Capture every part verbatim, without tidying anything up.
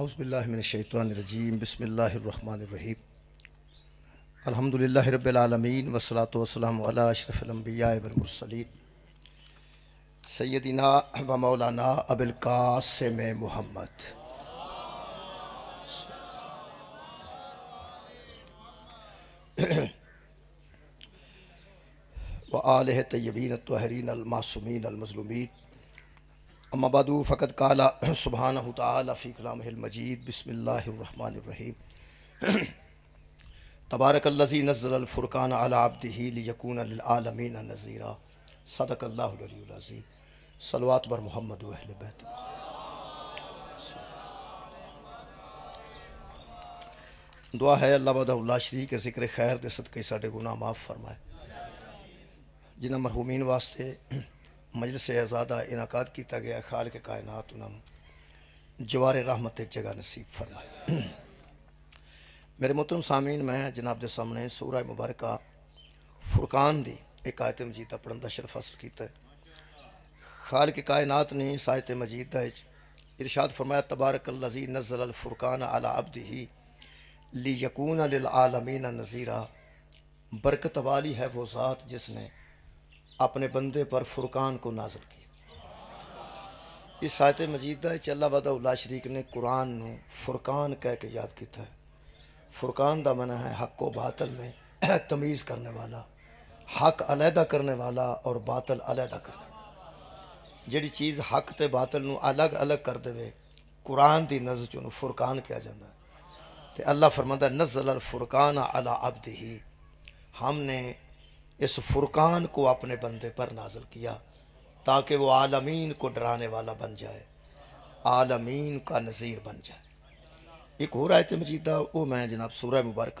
औज़ुबिल्लाहि मिनश्शैतानिर्रजीम बिस्मिल्लाहिर्रहमानिर्रहीम अल्हम्दुलिल्लाहि रब्बिल आलमीन वस्सलातु वस्सलामु अला अशरफिल अंबिया वल मुरसलीन सय्यदिना व मौलाना अबुल कासिम मोहम्मद। आलिह तय्यबीन अत्तहरीन अलमासूमीन अलमज़लूमीन अम्मा बाद फ़क़द क़ाल सुब्हानहु तआला फ़ी कलामिहिल मजीद बिस्मिल्लाहिर्रहमानिर्रहीम तबारकल्लज़ी नज़्ज़लल फ़ुरक़ान अला अब्दिही लियकूना लिल आलमीन नज़ीरा सदक़ल्लाहुल अलियुल अज़ीम। सलवात बर मुहम्मद व अहले बैत। दुआ है अल्लाह वहदहु शरीक के ज़िक्र खैर दे सदके साडे गुनाह माफ़ फरमाए। जिन्हें मरहूमीन वास्ते मजलिस आज़ादा इनाकाद किया गया खाल के कायनात उन्होंने जवार रहमत जगह नसीब फरमाए। मेरे मोहतरम सामीन, मैं जनाब के सामने सूरह मुबारक फुरकान दी एक आयत मजीद का पढ़ने का शरफ हासिल किया। खाल के कायनात ने इस आयत मजीद इरशाद फरमाया तबारकल्लज़ी नज़्ज़लल फ़ुरक़ान अला अब्दिही लियकूना लिल आलमीन नज़ीरा। बरकत वाली है वो ज़ात जिसने अपने बंदे पर फुरकान को नाजिल किया। इस आयत मजीद अल्लाह वहदहु शरीक ने कुरान नू फुरकान कह के याद किया है। फुरकान का माना है हक को बातल में तमीज़ करने वाला, हक अलहदा करने वाला और बातल अलहदा करने वाला। जिहड़ी चीज़ हक ते बातल नू अलग अलग कर देवे कुरान की नज़र च उन्होंने फुरकान कहा जाता है। तो अल्लाह फरमांदा नज़्ज़लल फ़ुरक़ान अला अब्दिही, हमने इस फुरकान को अपने बंदे पर नाजिल किया ताकि वो आलमीन को डराने वाला बन जाए, आलमीन का नज़ीर बन जाए। एक हो आयत मजीदा वो मैं जनाब सूरह मुबारक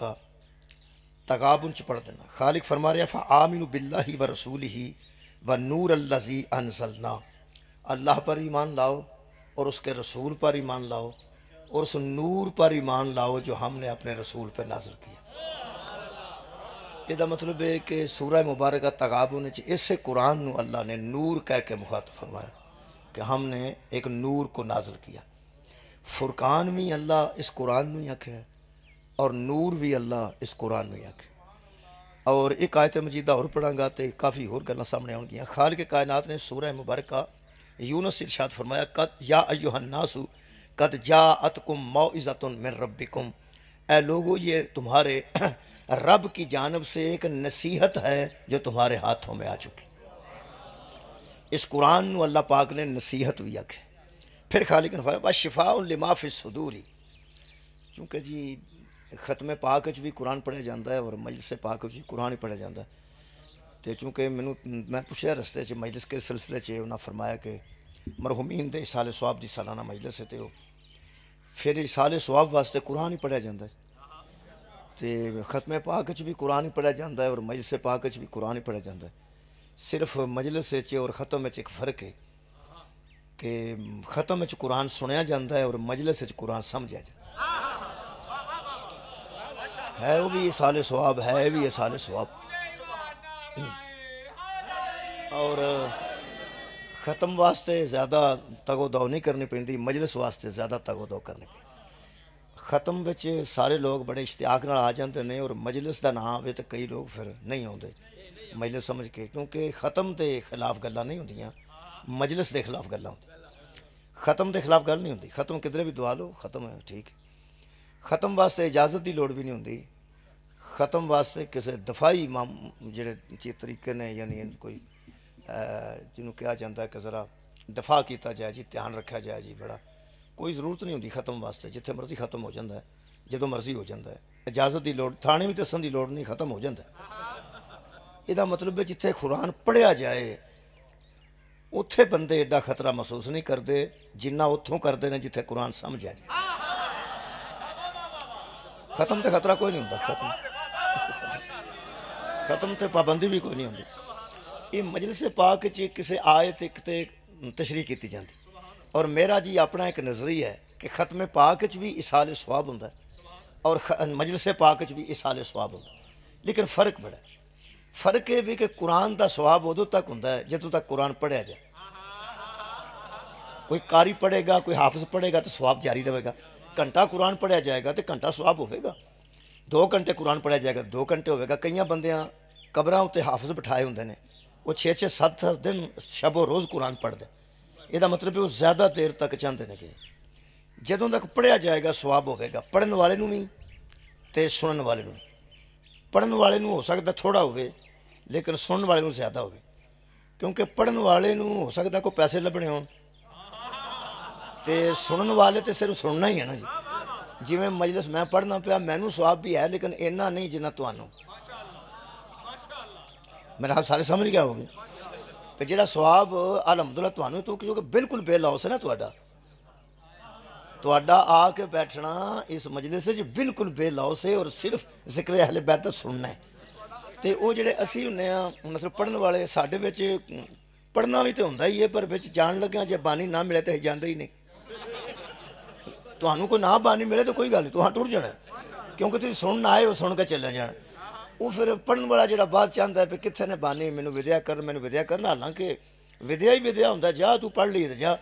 तगाबुन च पढ़ देना। खालिक फरमा रहा फ़आमिनु बिल्लाहि व रसूलिही व नूर अल्लज़ी अनज़लना। अल्लाह पर ईमान लाओ और उसके रसूल पर ईमान लाओ और उस नूर पर ईमान लाओ जो हमने अपने रसूल पर नाजिल किया। इसका मतलब है कि सूरह मुबारक तगाबुन इस कुरान नू अल्लाह ने नूर कह के मुखातब फरमाया कि हमने एक नूर को नाजिल किया। फुरकान भी अल्लाह इस कुरान नू ही आख्या और नूर भी अल्लाह इस कुरान नू ही आख्या। और एक आयत मजीदा और पढ़ांगा तो काफ़ी होर गल्लां सामने आउणगियां। खालिक़े कायनात ने सूरह मुबारक यूनुस इरशाद फरमाया कद या अय्युहन्नासु कद जाअतकुम मौइज़तुन मिन रब्बिकुम। ऐ लोगो ये तुम्हारे रब की जानिब से एक नसीहत है जो तुम्हारे हाथों में आ चुकी। इस कुरान नू अल्लाह पाक ने नसीहत भी आखे। फिर खालिक ने फरमाया शिफा लिमा फी सुदूरी। क्योंकि जी खत्मे पाक भी कुरान पढ़िया जाता है और मजलिस पाक भी कुरान ही पढ़िया जाता है। तो चूँकि मैनू मैं पुछया रस्ते च मजलिस के सिलसिले च उन्हें फरमाया कि मरहूमीन दे इसाले सवाब की सालाना मजलिस है तो फिर इसाले सवाब वास्ते कुरान ही पढ़िया जाता है। तो खत्म पाक भी कुरान ही पढ़िया जाता है और मजलिस पाक भी कुरान ही पढ़िया जाता है। सिर्फ मजलिस और ख़त्म एक फ़र्क है कि ख़त्म कुरान सुनया जाता है और मजलिस कुरान समझा जाता है। वो भी इसाले सवाब है भी इसाले सवाब। और ख़त्म वास्ते ज़्यादा तगोदौ नहीं करनी पैंती, मजलिस वास्ते ज़्यादा तगोदौ करनी पैंती। ख़त्म विच सारे लोग बड़े इश्तियाक नाल आ जाते हैं और मजलिस का ना आवे तो कई लोग फिर नहीं आते मजलिस समझ के, क्योंकि ख़त्म के खिलाफ गल्लां नहीं होंदियां, मजलिस के खिलाफ गल्लां होंदियां। ख़त्म के खिलाफ गल नहीं होंदी। ख़त्म किधरे भी दुआ लो ख़त्म है ठीक है। ख़त्म वास्ते इजाज़त की लोड़ भी नहीं होंदी। ख़त्म वास्ते किसी दफाई माम जिहड़े तरीके ने यानी कोई जिन्हों कहा जाता है कि ज़रा दफा किया जाए जी, ध्यान रखा जाए जी, बड़ा कोई जरूरत नहीं होंगी। खत्म वास्ते जिथे मर्जी खत्म हो जाता है, जो मर्जी हो जाता है, इजाजत की लड़ थाने भी दसन की लड़ नहीं, खत्म हो जाता है। यदा मतलब है जिथे कुरान पढ़िया जाए उत्थे बंदे एडा खतरा महसूस नहीं करते जिन्ना उत्थों करते हैं जिथे कुरान समझ आ जाए। खत्म तो खतरा कोई नहीं होता, खत्म खत्म तो पाबंदी भी कोई नहीं होती। ये मजलिस पाक च किसी आयत एक तशरीह की जाती। और मेरा जी अपना एक नज़रिया है कि ख़त्म पाक भी इसाले सवाब होंदा और मजलिस पाक भी इसाले सवाब होंदा, लेकिन फ़र्क बड़ा है। फर्क यह भी कि कुरान का सवाब उदों तक होंदा है जदों तक कुरान पढ़िया जाए। कोई कारी पढ़ेगा, कोई हाफिज़ पढ़ेगा तो सवाब जारी रहेगा, घंटा कुरान पढ़िया जाएगा तो घंटा स्वाब होगा, दो घंटे कुरान पढ़िया जाएगा दो घंटे होगा। कई बंद कबर उत्ते हाफिज बिठाए होंगे ने वो छे छे सत्त सत्त दिन शबो रोज़ कुरान पढ़ते, यदा मतलब वो ज़्यादा देर तक चाहते हैं कि जदों तक पढ़िया जाएगा स्वाब होगा, पढ़न वाले भी तो सुनन वाले भी। पढ़न वाले हो सकता थोड़ा होवे लेकिन सुनन वाले को ज़्यादा होवे, क्योंकि पढ़न वाले हो सकता कोई पैसे लभने हो, सुनन वाले तो सिर्फ सुनना ही है ना जी। जिवें मजलिस मैं पढ़ना पाया मैनू स्वाब भी है लेकिन इन्ना नहीं जिन्ना तुहानू, मेरा हाल सारे समझ गया होगी। तो जो स्वाब अलहमदुल्ला तुहानू तो क्योंकि बिल्कुल बेलॉस है ना, तुहाडा तुहाडा आके बैठना इस मजलिस बिल्कुल बेलॉस है और सिर्फ जिक्र अहले बैत सुनना है। तो वो जो असी होंने मतलब पढ़न वाले साढ़े विच पढ़ना भी तो होंदा ही है, पर विच जान लग्या जो बानी ना मिले तो असीं जांदे ही नहीं। तुहानू कोई ना बानी मिले तो कोई गल नहीं, तुहां टुर जाना क्योंकि तुसीं सुन आए हो, सुन के चले जाना। वो फिर पढ़न वाला जो बाद चाहता है कि कितने ने बानी मैनू विद्या कर मैनू विद्या करना, हालांकि विद्या ही विद्या होंदा, जा तू पढ़ ली जा,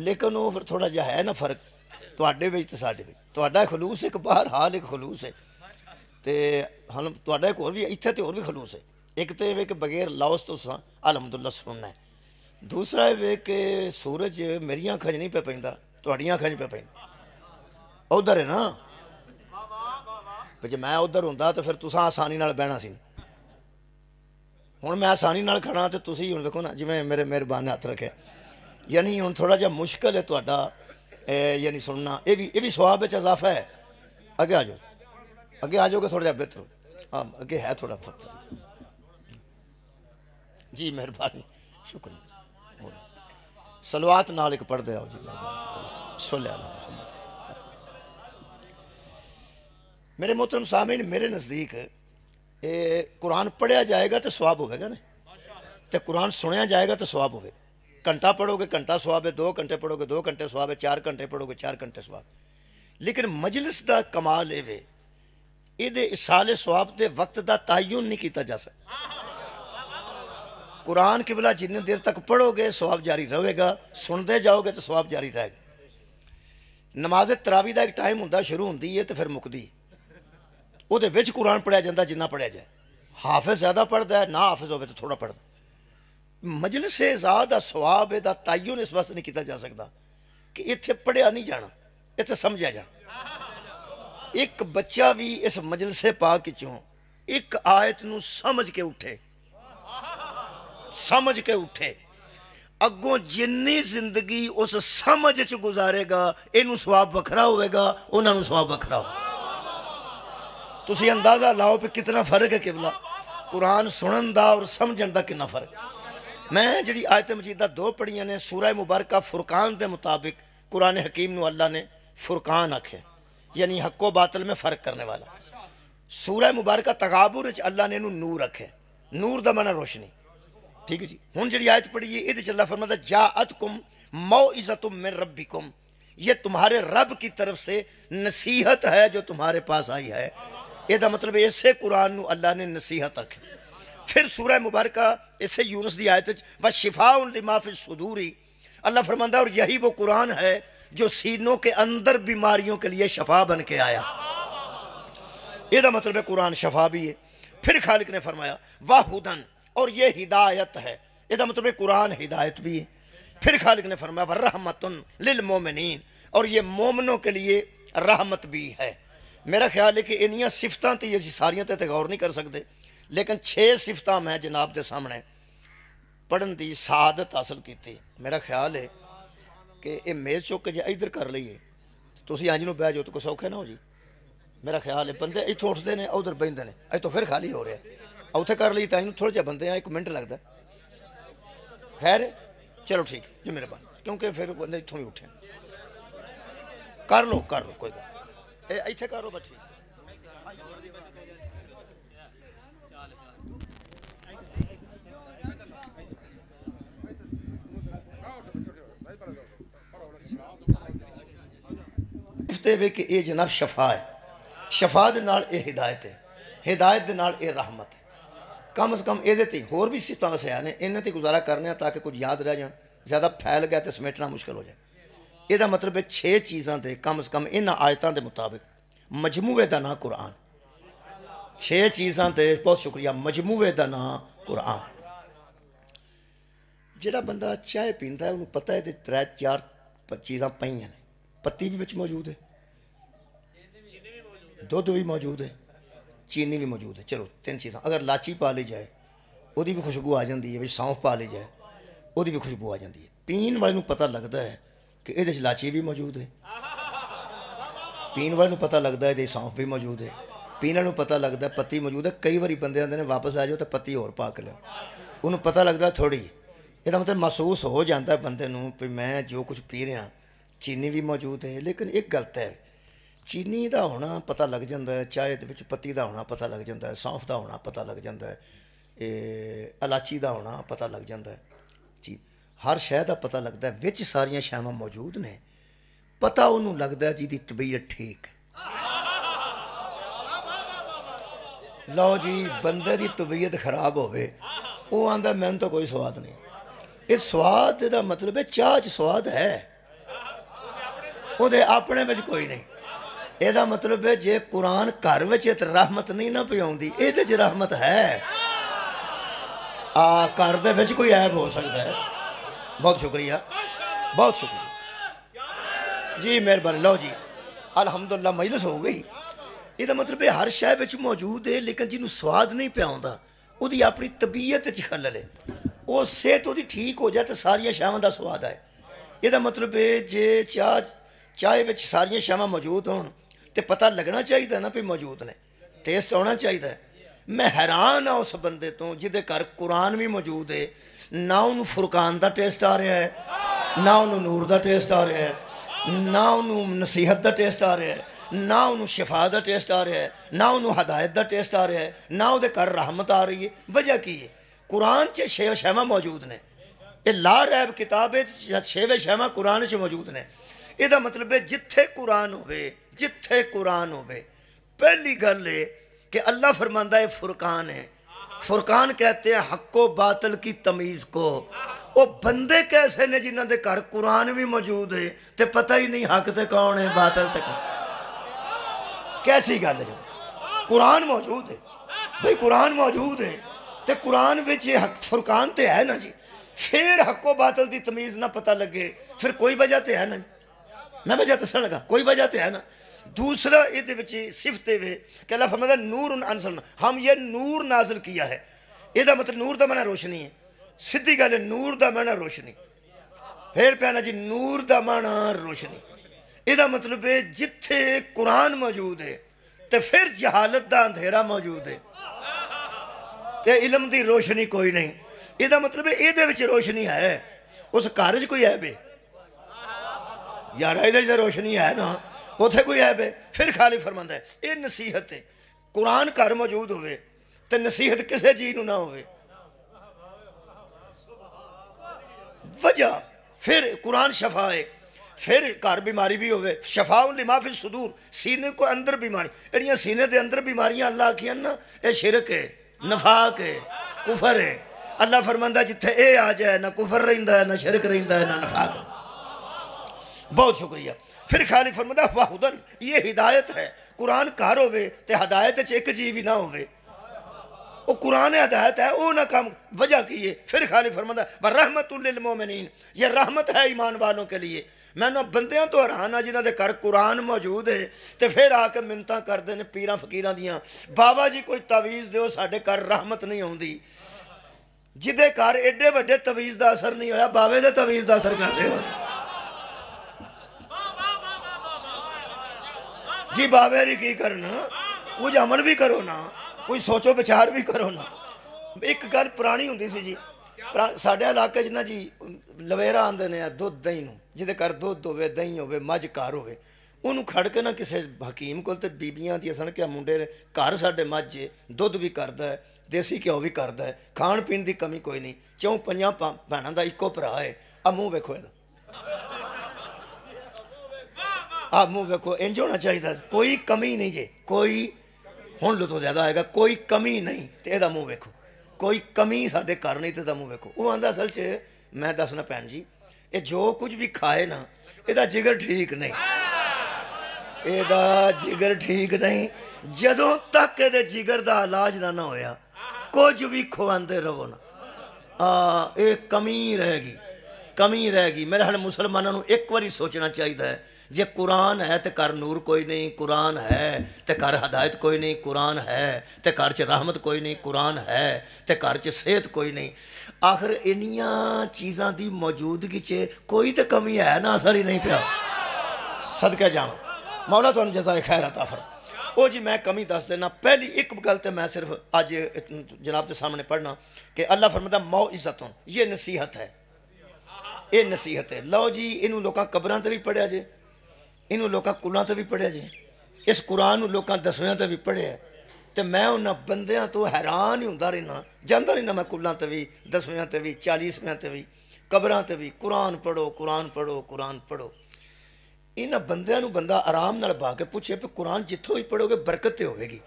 लेकिन वो फिर थोड़ा जहा है ना फर्क तुहाडे विच ते साडे विच। तुहाडा खलूस एक बाहर हाल एक खलूस है तो हम तुहाडा एक होर भी इत्थे तो होर भी खलूस है। एक तो वे कि बगैर लॉस तो अलहमदुल्ला सुनना है, दूसरा वे कि सूरज मेरिया अखा नहीं पे पैंदा तुहाडियां अखा पे पैंदा, उधर है ना जे मैं उधर होंदा तो फिर तुसां आसानी नाल बहना सी, हुण मैं आसानी नाल खड़ा तो तुसीं हुण देखो ना जिवें मेरे मेहरबान हथ रखे, यानी हुण थोड़ा जिहा मुश्किल है तुहाडा यानी सुनना। ये भी ये भी स्वाब विच इजाफा है। अगे आ जाओ, अगे आ जाओगे थोड़ा जिहा बेहतर, हाँ अगे है थोड़ा फर्क जी, मेहरबानी शुक्रिया। सलवात नाल एक पढ़ दे आओ जी, मेहरबानी सल्लल्लाहु अलैहि वसल्लम। मेरे मोहतरम सामीन, मेरे नज़दीक कुरान पढ़िया जाएगा तो स्वाब होगा ना, तो कुरान सुनिया जाएगा तो स्वाब होगा। घंटा पढ़ोगे घंटा स्वाब है, दो घंटे पढ़ोगे दो घंटे स्वाब है, चार घंटे पढ़ोगे चार घंटे स्वाब। लेकिन मजलिस का कमाल ये वे ये इसाले स्वाब के वक्त का तयन नहीं किया जा सकता। कुरान किबला जिन्नी देर तक पढ़ोगे स्वाब जारी रहेगा, सुनते जाओगे तो स्वाब जारी रहेगा। नमाज तरावी का एक टाइम होंदा, शुरू होंदी है तो फिर मुकदी, उहदे विच कुरान पढ़िया जाता जिन्ना पढ़िया जाए। हाफिज ज़्यादा पढ़ता है ना हाफिज होवे तो थोड़ा पढ़ता। मजलिस ज़्यादा सवाब इहदा तयन इस वास्ते नहीं किया जा सकता कि इत्थे पढ़िया नहीं जाना, इत्थे समझिया जाना। एक बच्चा भी इस मजलिस पाक चों एक आयत नूं समझ के उठे, समझ के उठे, अगों जिन्नी जिंदगी उस समझ च गुजारेगा इहनूं सवाब वखरा होवेगा, उहनां नूं सवाब वखरा होवेगा। तुसी अंदाज़ा लाओ भी कितना फर्क है किबला कुरान सुनन दा और समझन दा कितना फर्क। मैं जिहड़ी आयत मजीदा दो पढ़िया ने सूरह मुबारका फुरकान के मुताबिक कुरान हकीम नूं अल्लाह ने फुरकान आख्या, यानी हक्को बातल में फ़र्क करने वाला। सूरह मुबारका तगाबुर अल्लाह ने इनू नूर आख्या, नूर दा माना रोशनी, ठीक है जी। हुण जिहड़ी आयत पढ़ी है इहदे च अल्लाह फरमांदा जाअतकुम मौइज़तुम मिन रब्बिकुम, ये तुम्हारे रब की तरफ से नसीहत है जो तुम्हारे पास आई है। यदा मतलब इसे कुरान अल्लाह ने नसीहत आखी। फिर सूरह मुबारका इसे यूनुस की आयत व शिफा लिमा फिस सुदूरी अल्लाह फरमांदा और यही वो कुरान है जो सीनों के अंदर बीमारियों के लिए शफा बन के आया। यदा मतलब कुरान शफा भी है। फिर खालिक ने फरमाया वाह हुदन, और ये हिदायत है, यदा मतलब कुरान हिदायत भी है। फिर खालिक ने फरमाया व रहमतुन लिल मोमिनीन, और ये मोमिनों के लिए रहमत भी है। मेरा ख्याल है कि इनिया सिफतां ते असीं सारियां ते गौर नहीं कर सकते, लेकिन छे सिफतां मैं जनाब के सामने पढ़न की शहादत हासिल की। मेरा ख्याल है कि ये मेज़ चुक जे इधर कर लईए तुसीं अंज नूं बह जाओ तो कोई सौखा ना हो जी। मेरा ख्याल है बंदे इत्थों उठते हैं उधर बहिंदे ने, इत्थों फिर खाली हो रहा उत्थे कर लई, तां इनूं थोड़ा जिहा बंदे एक मिनट लगता। खैर चलो ठीक जी, मेहरबानी, क्योंकि फिर बंदे इत्थों ही उठे। कर लो कर लो कोई गल, इत्थे करो बच्चे। ये जनाब शफा है, शफा दे नाल ये हिदायत है, हिदायत दे नाल ये रहमत है। कम अज कम ये तो होर भी सिफतां वसिया ने, इन्हें तो गुजारा करने ताकि कुछ याद रह जाए, ज़्यादा फैल गया तो समेटना मुश्किल हो जाए। यदा मतलब है छे चीज़ों के कम से कम इन आयतों के मुताबिक मजमूवे का ना कुरान, छे चीज़ों से बहुत शुक्रिया मजमूवे का ना कुरान। जोड़ा बंदा चाय पीता उन्होंने पता है त्रै चार चीज़ा पईयां ने, पत्ती भी मौजूद है, दुध भी मौजूद है, चीनी भी मौजूद है, चलो तीन चीज़ा। अगर लाची पा ली जाए वो भी खुशबू आ जाती है, सौंफ पा ली जाए वो भी खुशबू आ जाती है। पीन वाले पता लगता है कि ये लाची भी मौजूद है, पीन वाले पता लगता है सौंफ भी मौजूद है, पीने वाले पता लगता है पत्ती मौजूद है। कई बार बंदे आते हैं वापस आ जाओ तो पत्ती होर पा के लो, उन्होंने पता लगता थोड़ी। यह मतलब महसूस हो जाता है बंदे भी मैं जो कुछ पी रहा चीनी भी मौजूद है। लेकिन एक गलत है, चीनी का होना पता लग जाता है, चाय के पत्ती का होना पता लग जाता है, सौंफ का होना पता लग जाता है, इलाची का होना पता लग जाता है, जी हर शह का पता लगता है। विच सारिया शावां मौजूद ने, पता उन्होंने लगता है जिसकी तबीयत ठीक है। लो जी बंदे की तबीयत खराब होवे वो आंदा मैनूं तो कोई स्वाद नहीं। इस स्वाद का मतलब है चाह च स्वाद है, उहदे अपने विच कोई नहीं। इहदा मतलब है जे कुरान घर विच रहमत नहीं ना पिआउंदी, इहदे च रहमत है। आ घर दे विच कोई ऐब हो सकता है। बहुत शुक्रिया, बहुत शुक्रिया जी, मेहरबानी। लो जी अलहमदुल्ला मजलिस हो गई। इहदा मतलब है हर शह विच मौजूद है, लेकिन जिन्होंने स्वाद नहीं पिआउंदा उहदी अपनी तबीयत च खलल है। वो सेहत वो ठीक हो जाए तो सारिया शावां का स्वाद आए। यदा मतलब है जे चाह चाय में सारिया शावां मौजूद होन ते पता लगना चाहिए ना भी मौजूद ने, टेस्ट आना चाहिए। मैं हैरान हाँ उस बंदे तो जिदे घर कुरान भी मौजूद है, ना उन्होंने फुरकान का टेस्ट आ रहा है, ना उन्होंने नूर का टेस्ट आ रहा है, ना उन्होंने नसीहत का टेस्ट आ रहा है, ना उन्होंने शिफा का टेस्ट आ रहा है, ना उन्होंने हदायत का टेस्ट आ रहा है, ना वो घर रहमत आ रही है। वजह की है कुरान च छे शहवा मौजूद ने, ये ला रैब किताब छेवे शहवा कुरान च मौजूद ने। यदा मतलब है जिथे कुरान होवे, जिथे कुरान होवे पहली गल है कि अल्लाह फरमांदा है फुरकान है। फुरकान कहते हैं हक्को बातल की तमीज़ को। वो बंदे कैसे ने जिन्हों के घर कुरान भी मौजूद है तो पता ही नहीं हक तो कौन है बातल तक। कैसी गल है, कुरान मौजूद है भाई, कुरान मौजूद है तो कुरान विच हक फुरकान तो है ना जी, फिर हक्को बातल की तमीज़ ना पता लगे फिर कोई वजह तो है ना। मैं वजह दसन लगा, कोई वजह तो है ना। दूसरा ये सिफत वे कि अल्लाह फरमाता नूर अनसल, हम ये नूर नाजिल किया है। यदा मतलब नूर का माना रोशनी है, सीधी गल है नूर का माना रोशनी। फिर पैना जी नूर का माना रोशनी। यदा मतलब है जिथे कुरान मौजूद है तो फिर जहालत का अंधेरा मौजूद है, इलम की रोशनी कोई नहीं। यदा मतलब ये रोशनी है उस घर कोई ऐब है यार, ये रोशनी है ना उथे कोई ऐब है। फिर खाली फरमांदा है ये नसीहत है, कुरान घर मौजूद होवे ते नसीहत किसी जी नूं ना होवे। वजह फिर कुरान शफा है, फिर घर बीमारी भी होवे शफाउ लिमाफिल सुदूर, सीने को अंदर बीमारी, एड़ियां सीने के अंदर बीमारियां अल्लाह आखियां ना ये शिरक है, नफाक है, कुफर है। अल्लाह फरमांदा जिथे ये आ जाए ना कुफर रहिंदा है, ना शिरक रहिंदा है, ना नफाक। बहुत शुक्रिया। फिर खाली फरमांदा वाहुदन, ये हिदायत है। कुरान घर होवे ते हदायत च एक जी भी ना होवे, वो कुरान हदायत है वो ना काम। वजह की है फिर खाली फरमांदा व रहमतुल लिल मोमिनीन, ये रहमत है ईमान वालों के लिए। मैं ना बंदियां तो हैरान हाँ जिन्हों के घर कुरान मौजूद है तो फिर आके मिन्नतां करते हैं पीरां फकीरां दियां, बाबा जी कोई तावीज़ दिओ साडे घर रहमत नहीं आउंदी। जिदे घर एडे वड्डे तवीज़ का असर नहीं होया, बाबे दे तवीज़ का असर कैसे हो जी? बाबे ने की करना, कुछ अमल भी करो ना, कोई सोचो विचार भी करो ना। एक गल पुरानी हुंदी सी जी, साढ़े इलाके च ना जी लवेरा आंदे ने दुध दही नूं, जिदे घर दुध होवे दही होवे मझ घर होवे उन्होंने खड़ के ना किसी हकीम को बीबियां दी सन क्या मुंडे ने घर साढ़े मझ है, दुध भी करता है, देसी घ्यो भी करता है, खाण पीण की कमी कोई नहीं, चौं पंजां भैणां दा इक्को भरा है। आ मूँह वेखो, इहदा आ मूँह वेखो, इंज होना चाहिए कोई कमी नहीं जी, कोई हुण लुत्फ ज़्यादा आएगा, कोई कमी नहीं। तो इहदा मूँह वेखो, कोई कमी साढ़े घर नहीं, तो इहदा मूँह वेखो। वो आंदा असल च मैं दसना भैन जी ये जो कुछ भी खाए ना एदा जिगर ठीक नहीं, एदा जिगर ठीक नहीं। जदों तक ये जिगर का इलाज ना ना होया कुछ भी खुवाते रहो ना, आ, ये कमी रहेगी, कमी रहेगी। मेरे हर मुसलमानों को एक बार सोचना चाहिए है, जे कुरान है तो घर नूर कोई नहीं, कुरान है तो घर हदायत कोई नहीं, कुरान है तो घर च रहमत कोई नहीं, कुरान है तो घर च सेहत कोई नहीं। आखिर इनिया चीज़ों की मौजूदगी च कोई तो कमी है ना, असर ही नहीं पिया। सदका जावां मौला तुहानू जज़ाए खैर अता फरमाए। ओ जी मैं कमी दस देना, पहली एक गल तो मैं सिर्फ अज जनाब के सामने पढ़ना कि अल्लाह फरमाता मौइज़तुन, ये नसीहत है, ये नसीहत है। लो जी इनू लोग कबरों से भी पढ़िया जे, इनू लोग कुलों से भी पढ़िया जे, इस कुरान नू लोग दसव्या से भी पढ़िया। तो मैं उन्होंने बंदियां तो हैरान ही होंदा रहना, जांदा रहना मैं कुलों से भी, दसव्या से भी, चालीसव्या से भी, कबरों से भी, कुरान पढ़ो, कुरान पढ़ो, कुरान पढ़ो। इन्ह बंदियां नू बंदा आराम नाल बह के पूछे भी कुरान जितों भी पढ़ोगे बरकत होगी।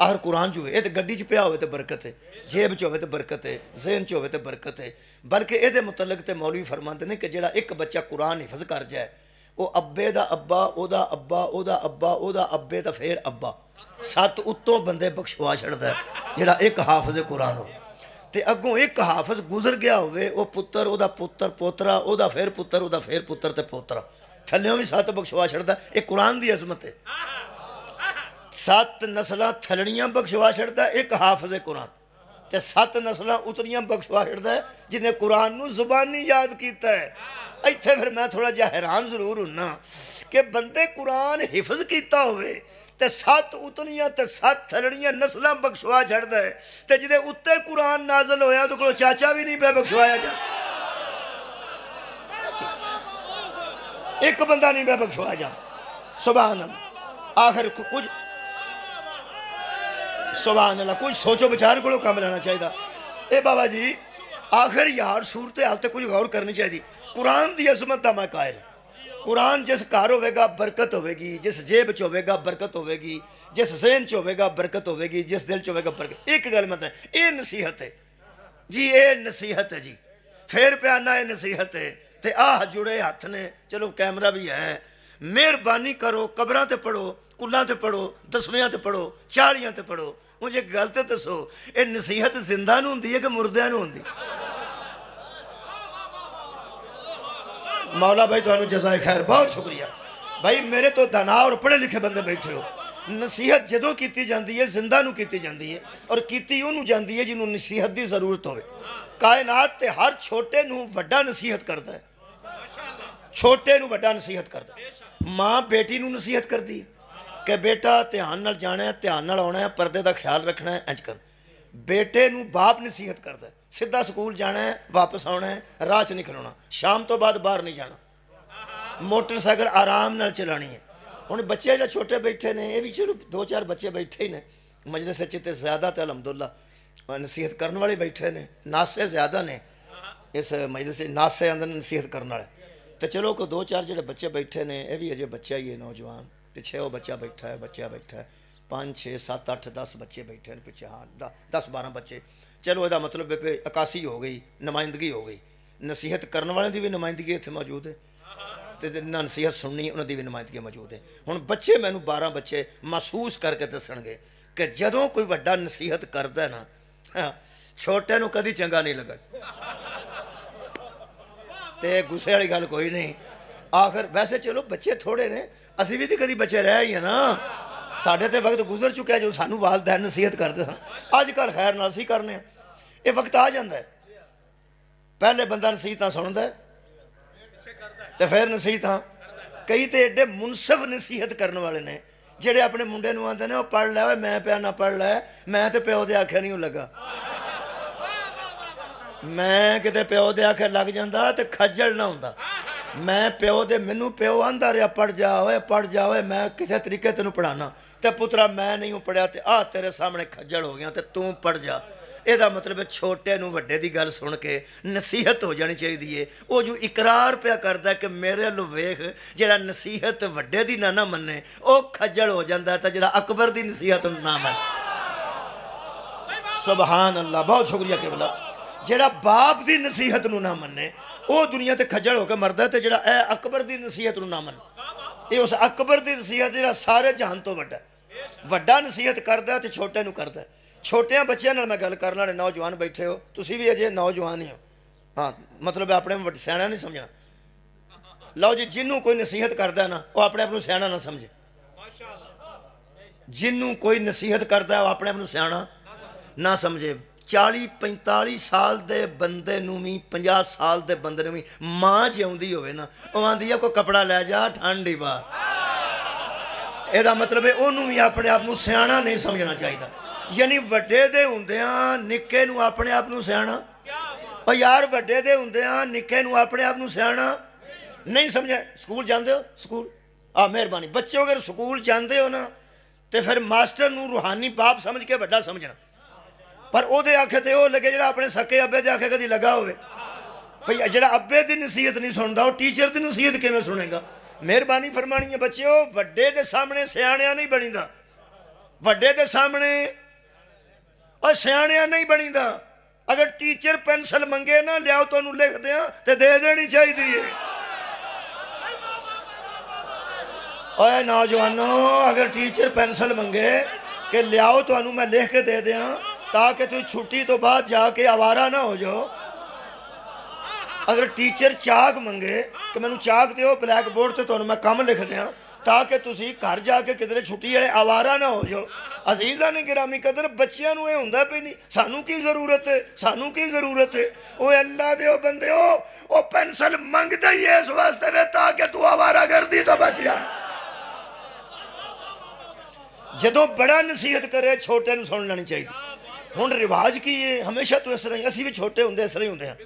आखिर कुरान जो है तो गड्डी च पिया हो तो बरकत है, जेब च हो तो बरकत है, जहन च हो तो बरकत है। बल्कि ये मुतलक तो मौलवी फरमाते हैं कि जो एक बच्चा कुरान हिफज कर जाए, वो अब्बे का अब्बा, ओदा अब्बा, ओदा अब्बा, ओदा अब्बे तो फिर अब्बा, सत्त उत्तों बंदे बख्शवा छड़ता है जोड़ा एक हाफज कुरान हो। तो अगों एक हाफज गुजर गया हो पुत्र, ओदा पुत्र, पोतरा, ओदा फिर पुत्र, ओदा फिर पुत्र तो पोतरा, थल्यों भी सत्त बख्शवा छड़ता। ये कुरान की अजमत है, सत्त नस्लां थलड़ियां बख्शवा छड़ता एक हाफज कुरान, तो सत्त नस्लां उतरियां बख्शवा छड़ता है जिन्हें कुरान नू जुबानी याद किया है। इत्थे फिर मैं थोड़ा जिहा हैरान जरूर हुन्ना कि बंदे कुरान हिफज किया होवे ते सत्त उतरियां ते सत्त थलड़ियां नस्लां बख्शवा छड़ता है, तो जिहदे उत्ते कुरान नाजल होया तो कोई चाचा भी नहीं पे बख्शवाया जा, एक बंदा नहीं पे बख्शवाया जा। सुभान अल्लाह। आखिर कुछ सुभान अल्लाह, कुछ सोचो विचार को कम लेना चाहिए। ए बाबा जी आखिर यार सूरत हाल तो कुछ गौर करनी चाहिए। कुरान की अजमत का मैं कायल, कुरान जिस घर होगा बरकत होगी, जिस जेब च होगा बरकत होगी, जिस जहन च होगा बरकत होगी, जिस दिल च होगा बरकत। एक गल मत है, ये नसीहत है जी, ये नसीहत है जी, फिर प्याना ये नसीहत है। तो आह जुड़े हथ ने, चलो कैमरा भी है, मेहरबानी करो कबरों से पढ़ो, कुलों से पढ़ो, दसव्या से पढ़ो, चालियाँ से पढ़ो। मुझे एक गलत दसो, ये नसीहत जिंदा नूं होंदी है कि मुर्दियां नूं होंदी? मौला भाई तुहानू जज़ाए खैर, बहुत शुक्रिया भाई। मेरे तो दाना और पढ़े लिखे बंदे बैठे हो। नसीहत जदों की जाती है जिंदा नूं की जाती है, और की उन्हूं जाती है जिन्होंने नसीहत की जरूरत हो। कायनात ते हर छोटे नूं वड्डा नसीहत करता है, छोटे नूं वड्डा नसीहत करता है। माँ बेटी नूं नसीहत करती है कि बेटा ध्यान नाल जाना है, ध्यान नाल आना है, पर्दे का ख्याल रखना है, इंज कर। बेटे नूं बाप नसीहत करता है, सीधा स्कूल जाना है, वापस आना है, राह च नहीं खलोना, शाम तो बाद बाहर नहीं जाना, मोटरसाइकिल आराम नाल चलानी है। हुण बच्चे जो छोटे बैठे ने, ये भी चलो दो चार बच्चे बैठे ही ने मजलिस च ज़्यादा, तो अलहमदुल्ला नसीहत करने वाले बैठे ने, नासे ज़्यादा ने इस मजलिस, नासे अंदर नसीहत करने वाले। तो चलो को दो चार जो बच्चे बैठे ने, यह भी अजे बच्चा ही है, नौजवान पिछे वो बच्चा बैठा है, बच्चा बैठा है, पाँच छः सत्त अठ दस बच्चे बैठे हैं पिछे, हाँ द दस बारह बच्चे। चलो यदा मतलब अकासी हो गई, नुमाइंदगी हो गई, नसीहत करने वाले की भी नुमाइंदगी इतने मौजूद है, तो जिन्हें नसीहत सुननी उन्होंने भी नुमाइंदगी मौजूद है। हुण बच्चे मैनू बारह बच्चे महसूस करके दसणगे कि जदों कोई वड्डा नसीहत करता है ना, छोटे नूं कदी चंगा नहीं लगदा, ते गुस्से वाली गल कोई नहीं। आखिर वैसे चलो बच्चे थोड़े ने, असी भी तो कभी बच्चे रह ही है ना, साढ़े तो वक्त गुजर चुका है जो सानू वालदैन नसीहत करते सन। अजकल खैर ना असी करने, ये वक्त आ जाता है, पहले बंदा नसीहत सुनता है तो फिर नसीहत। कई तो एडे मुनसिफ नसीहत करने वाले ने जेडे अपने मुंडे नूं आंदे ने वो पढ़ लै, मैं प्या ना पढ़ लै, मैं तो प्यो दे आखे नहीं लगा, मैं किते प्यो दे आखे लग जाता तो खज्जल ना होंदा। मैं प्यो दे, मैनू प्यो आंदा रहा पढ़ जा होए, पढ़ जा होए, मैं किसी तरीके तेनू पढ़ाना, ते पुत्रा मैं नहीं हूँ पढ़िया, ते आ तेरे सामने खज्जल हो गया, ते तू पढ़ जा। एदा मतलब छोटे नू वड्डे दी गल सुन के नसीहत हो जानी चाहिदी है। वो जो इकरार पिया करदा कि मेरे लो वेख, जेड़ा नसीहत वड्डे दी ना ना मन्ने वो खज्जल हो जांदा, ते जेड़ा अकबर दी नसीहत ना मन्ने। सुभान अल्लाह, बहुत शुक्रिया। केवला जिहड़ा बाप की नसीहत नूं ना मन्ने वह दुनिया ते खजल होकर मरदा है, ते जिहड़ा ए अकबर की नसीहत नूं ना मन्ने ये उस अकबर की नसीहत जिहड़ा सारे जहान तो वड्डा वड्डा नसीहत करदा ते छोटे नूं करदा। छोटिया बच्चों नाल मैं गल करन वाले नौजवान बैठे हो, तुसीं भी अजे नौजवान ही हो, हाँ मतलब अपने स्याणा नहीं समझना। लो जी, जिन्हों कोई नसीहत करता है ना वह अपने आप को स्याणा ना समझे, जिन्हों कोई नसीहत करता है वह अपने आप को स्याणा ना समझे। चाली पैंताली साल के बंदे नूं वी पचास साल के बंदे नूं वी माँ जिउंदी होवे ना ओह आंदी है कोई कपड़ा लै जा ठंडी बाहर, एहदा मतलब है ओनू भी अपने आप को स्याणा नहीं समझना चाहिए। यानी वड्डे दे हुंदियां निक्के नूं अपने आप को स्याणा, और यार वड्डे दे हुंदियां निक्के नूं अपने आप को स्याणा नहीं समझा। स्कूल जाते हो, स्कूल आ मेहरबानी बच्चों अगर स्कूल जाते हो ना तो फिर मास्टर नूं रूहानी बाप समझ के बड़ा समझना, पर ओहदे आखे तो वह लगे जो अपने सके अबे दे आखे कभी लगा हो भाई, जो अबे की नसीहत नहीं सुनता वह टीचर की नसीहत किवें सुनेगा। मेहरबानी फरमानी है बच्चे, वड्डे दे सामने सियाणिया नहीं बनीदा, वड्डे दे सामने और सियाणिया नहीं बनीदा। अगर टीचर पेंसिल मंगे ना लियाओ तुहानूं लिख दियां तो दे देनी चाहिदी है। ओए नौजवानों, अगर टीचर पेंसिल मंगे कि लियाओ तुहानूं मैं लिख के दे दियां ताकि तुम छुट्टी तो बाद जाके आवारा ना हो जाओ। अगर टीचर चाक मंगे कि मैं चाक दो ब्लैक बोर्ड से तुहानूं मैं कम लिख दियां ताकि तुम घर जाके किधरे छुट्टी वाले आवारा ना हो जाओ। अजीज़ा ने गिरामी कदर बच्चों को यह होंदा भी नहीं, सानू की जरूरत है, सानू की जरूरत है। वो अल्लाह दे बंदे हो, वो पेंसिल मंगता ही है इस वास्ते वे ताकि तू आवारागर्दी तो बच जा। जदों बड़ा नसीहत करे छोटे नूं सुन लेनी चाहिए। हुण रिवाज की है हमेशा तो इस तरह ही, असी भी छोटे होंदे इस तरह ही होंदे हैं,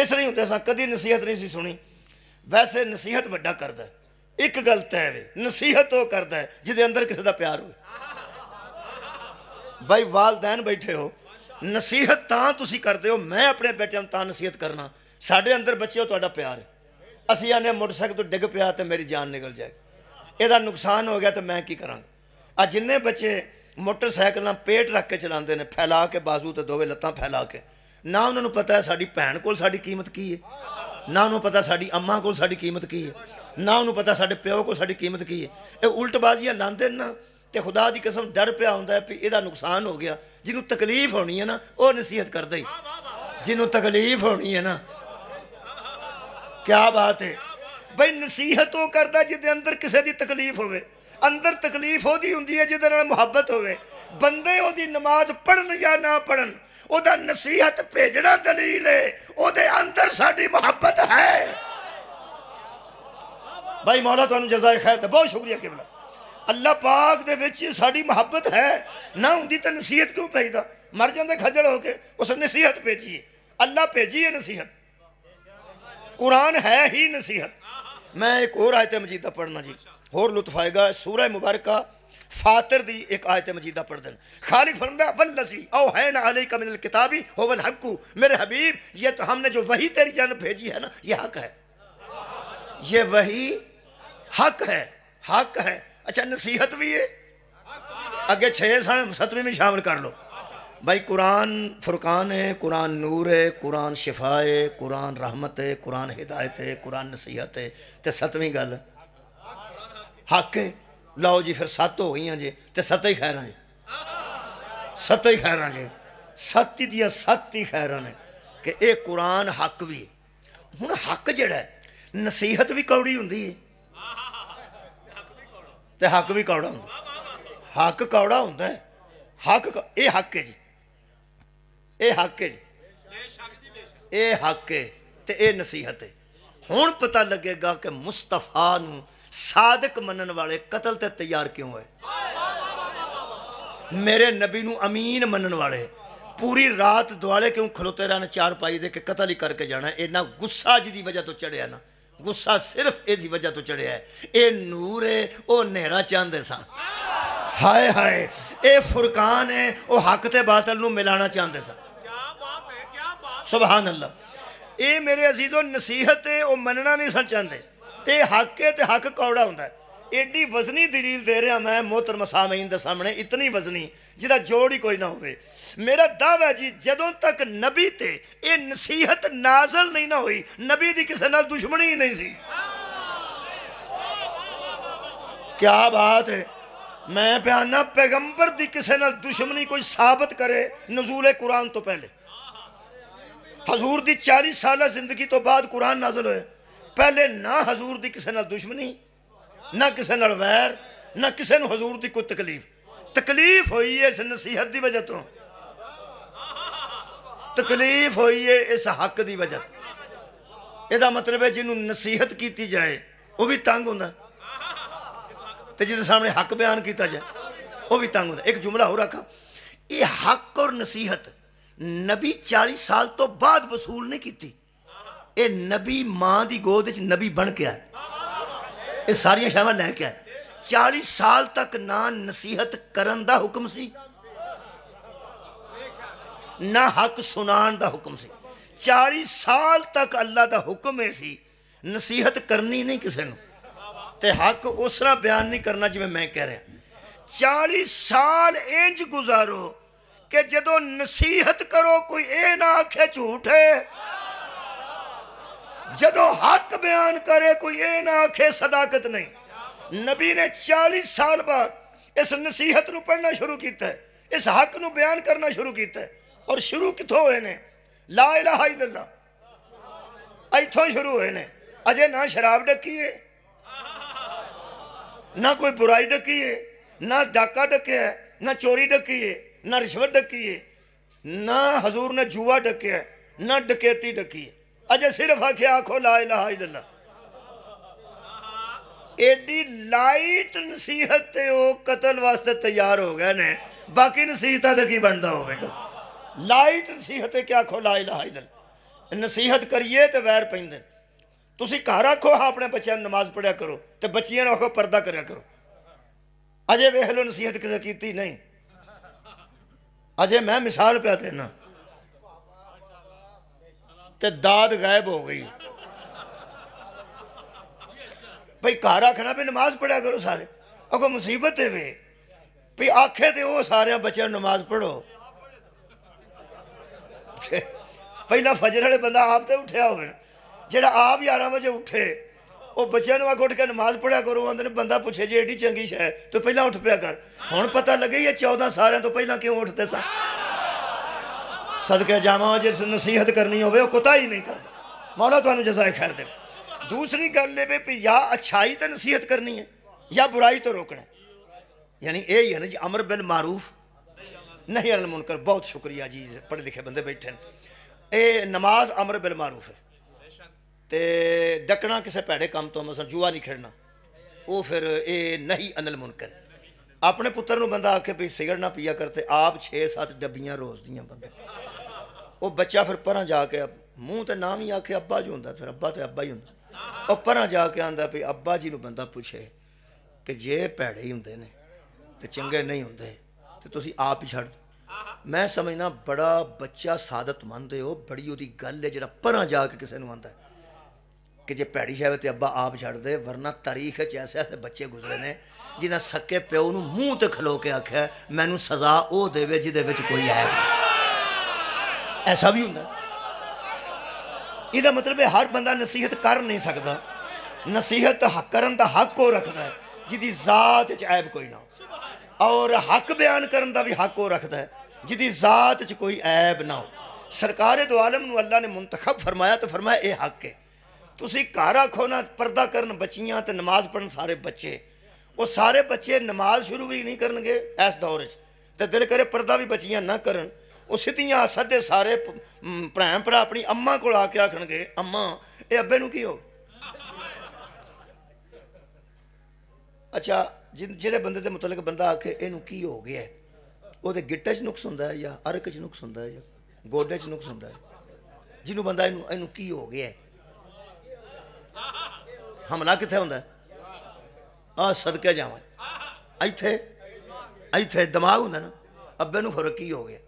इस तरह ही होंदे सां, कदी नसीहत नहीं सी सुनी। वैसे नसीहत वड्डा करदा है, एक गल तय वे नसीहत वो करदा है जिहदे अंदर किसी का प्यार हो। भाई वालदैन बैठे हो, नसीहत तां तुसीं करदे हो, मैं अपने बेटियां नूं तां नसीहत करना साडे अंदर बच्चे तुहाडा प्यार है। असीं आने मोटरसाइकिल तो डिग पिया तो मेरी जान निकल जाए, इहदा नुकसान हो गया तो मैं की करांगा। आ जिन्ने बच्चे मोटरसाइकिल ना पेट रख के चलाते हैं, फैला के बाजू तो दोवे लत्तां फैला के, ना उन्होंने पता है साड़ी भैन कोल साड़ी कीमत की है, ना उन्होंने पता साड़ी अम्मा कोल साड़ी कीमत की है, ना उन्होंने पता साडे प्यो कोल साड़ी कीमत की है। ये उल्टबाजियाँ लाते ना तो खुदा की कसम डर पिया होंदा है भी इहदा नुकसान हो गया। जिन्होंने तकलीफ होनी है ना वह नसीहत करदा ही, जिन्होंने तकलीफ होनी है ना, क्या बात है भाई। नसीहत वो करता जिहदे अंदर किसी की तकलीफ होवे, अंदर तकलीफ होती होंगी है जिदे नाल मुहब्बत होवे। बंदे ओदी नमाज पढ़न या ना पढ़न, ओदा नसीहत भेजना दलील है ओदे अंदर साडी मुहब्बत है। भाई मौला तुहानू जज़ाए खैर ते बहुत शुक्रिया किबला, अल्लाह पाक दे विच साडी मुहब्बत है ना हुंदी ते नसीहत क्यों भेजदा, मर जांदे खजल हो के। उस नसीहत भेजी है अल्लाह, भेजी है नसीहत, कुरान है ही नसीहत। मैं एक होर आयत मजीदा पढ़ना जी, होर लुत्फ आएगा। सूरह मुबारक फातिर दी एक आयत मजीदा पढ़ देन। खालिक फरमाया वल्लज़ी औहैना अलैका मिनल किताबी हुवल हक़्क़ु, मेरे हबीब ये तो हमने जो वही तेरी जानिब भेजी है ना ये हक है, ये वही हक है, हक है। अच्छा नसीहत भी है, अगे छः साढ़े सतवीं में शामिल कर लो भाई। कुरान फुरकान है, कुरान नूर है, कुरान शिफा है, कुरान रहमत है, कुरान हिदायत है, कुरान नसीहत है, तो सतवीं गल हक है। लाओ जी फिर सत्त हो गई जी, तो सत्त ही खैर जी, सत्त ही खैर जी, सत्त दियाँ सत्त ही खैर ने कि ये कुरान हक भी। हुण हक जिहड़ा है नसीहत भी कौड़ी हुंदी है तो हक भी कौड़ा हुंदा, हक कौड़ा हुंदा है, हक ये हक है जी, ये हक है जी, ये हक है तो ये नसीहत है। हुण पता लगेगा कि मुस्तफा नूं सादक मनन वाले कतल ते तैयार क्यों है, मेरे नबी नूं अमीन मनन वाले पूरी रात दुआले क्यों खलोते रहने चार पाई दे के कतल ही करके जाना। इन्ना गुस्सा जिहदी वजह तो चढ़िया ना, गुस्सा सिर्फ इहदी वजह तो चढ़िया है। ये नूर है वो नेहरा चाहते सन, हाय हाय। ये फुरकान है वो हक ते बातिल नूं मिलाना चाहते सन, सुभान अल्लाह। ये मेरे अजीजों नसीहत है वो मनना नहीं सन चाहते, ते हक है, ते हक कौड़ा हुंदा है। एडी वजनी दलील दे रहा मैं मोहतरम सामीन के सामने, इतनी वजनी जिदा जोड़ ही कोई ना हो। मेरा दावा जी जदों तक नबी ते ये नसीहत नाजल नहीं ना हुई, नबी की किसी नाल दुश्मनी ही नहीं सी। क्या बात है, मैं बयाना पैगंबर की किसी नाल दुश्मनी कोई साबित करे नजूल कुरान तो पहले। हजूर की चालीस साल जिंदगी तो बाद कुरान नाजल होए, पहले ना हजूर की किसी नाल दुश्मनी, ना किसी नाल वैर, ना किसी हजूर की कोई तकलीफ। तकलीफ हुई है इस नसीहत की वजह तो, तकलीफ हुई है इस हक की वजह। यह मतलब है जिन्होंने नसीहत की जाए वह भी तंग होता, तो जिस सामने हक बयान किया जाए वह भी तंग होता। एक जुमला हो रखा, ये हक और नसीहत नबी चालीस साल तो बाद वसूल नहीं की, ये नबी माँ की गोद नबी बन के आया, ये सारिया शावां लैके आए। चालीस साल तक ना नसीहत करन दा हुक्म सी, ना हक सुनान दा हुक्म सी। चालीस साल तक अल्लाह दा हुक्म है सी नसीहत करनी नहीं किसी नूं, ते हक उस तरह बयान नहीं करना जिवें मैं कह रहा। चालीस साल इंज गुजारो कि जदों नसीहत करो कोई ये ना आखे झूठ है, जदों हक बयान करे कोई ये ना आखे सदाकत नहीं। नबी ने चालीस साल बाद इस नसीहत नू पढ़ना शुरू किया है, इस हक नू बयान करना शुरू किया है। और शुरू कितों हुए ने, ला इलाहा इल्लल्लाह इथों शुरू हुए ने। अजे ना शराब डकी है, ना कोई बुराई डकी है, ना डाका डकिया है, ना चोरी डकी है, ना रिश्वत डकी है, ना हजूर ने जुआ डकिया है, ना डकैती डकी है। अजय सिर्फ आखे आखो ला इलाहा इल्लल्लाह। एडी लाइट नसीहत कतल वास्ते तैयार हो गए ने, बाकी नसीहत तो की बनता होगा। लाइट नसीहत के आखो ला इलाहा इल्लल्लाह, नसीहत करिए तो वैर पैंदे। तुसी घर आखो हाँ अपने बच्चों नमाज पढ़िया करो, तो बच्चियां ने आखो पर्दा करा करो। अजय वेख लो नसीहत किसी की नहीं। अजय मैं मिसाल पिया देना, ते दाद गायब हो गई भाई। घर आखना भी नमाज पढ़ा करो सारे, अगो मुसीबत है वे भाई आखे तो वह सारे बच्चों नमाज पढ़ो। पहला फजर वाले बंदा आप तो उठा हो, जेड़ा आप ग्यारह बजे उठे वो बच्चों आख उठ के नमाज पढ़ा करो। आंदे बंदा पूछे जी एडी चंगी शह तो पहला उठ पिया कर। हुण पता लगे ये चौदह सारे तो पहला क्यों उठते स। सदके जावा जिस नसीहत करनी हो कुता ही नहीं करता, मौला तुहानू जज़ाए खैर दे। दूसरी गल है भी या अच्छाई तो नसीहत करनी है या बुराई तो रोकना है, यानी यही है ना जी अमर बिल मारूफ नहीं अनिल मुनकर। बहुत शुक्रिया जी, पढ़े लिखे बंदे बैठे हैं। ये नमाज अमर बिल मारूफ है, तो डकना किसी भैड़े काम तो, मसलन जुआ नहीं खेड़ना, वो फिर ये नहीं अनिल मुनकर। अपने पुत्र बंदा आखे भी सिगरट ना पिया करते, आप छे सत्त डब्बियां रोज दियां बंदे। वो बच्चा फिर पर जाके मूँह तो नाम ही आखे अब्बा जी होंदा, फिर अब्बा तो अब्बा ही होंदा। और पर जाके आंदा भी अब्बा जी नूं बंदा पूछे कि जे भैड़े ही होंदे ने ते चंगे नहीं होंदे ते तुसी आप ही छड्ड। मैं समझना बड़ा बच्चा सादतमंद है, बड़ी उहदी गल है जिहड़ा पर जाके किसी नूं आंदा कि जे भैड़ी शायद तो अब्बा आप छड़ दे। वरना तारीख ऐसे ऐसे बच्चे गुजरे ने जिन्हें सके प्यो नूं मूँह ते खलो के आख्या मैनू सज़ा वह देवे जिहदे विच कोई ऐब नहीं। ऐसा भी हुंदा। इहदा मतलब है हर बंदा नसीहत कर नहीं सकता। नसीहत करन दा हक ओह रखता है जिहदी ज़ात च ऐब कोई ना हो, और हक बयान करन दा भी हक ओह रखता है जिहदी ज़ात च कोई ऐब ना हो। सरकार दो आलम नूं अल्लाह ने मुंतखब फरमाया, तो फरमाया यह हक है। तुसी घर आखो ना पर्दा करन बच्चियां ते नमाज पढ़न सारे बच्चे, वो सारे बच्चे नमाज शुरू भी नहीं करनगे इस दौर च, ते दिल करे पर्दा भी बच्चियां ना करन। उस सीधियां सादे सारे भैन भरा अपनी अम्मा को आके आखणगे अम्मा ये अब्बे नूं की हो। अच्छा जिहड़े बंदे दे मुतलक बंदा आखे इहनूं की हो गया, ओहदे गिट्टे च नुक्स हुंदा है या अरक च नुक्स हुंदा है या गोडे च नुक्स हुंदा है, जिन्हूं बंदा इहनूं इहनूं की हो गया। हमला कित्थे हुंदा आ सदके जावां, इत्थे इत्थे दिमाग हुंदा ना अब्बे नूं फर्क ही हो गया।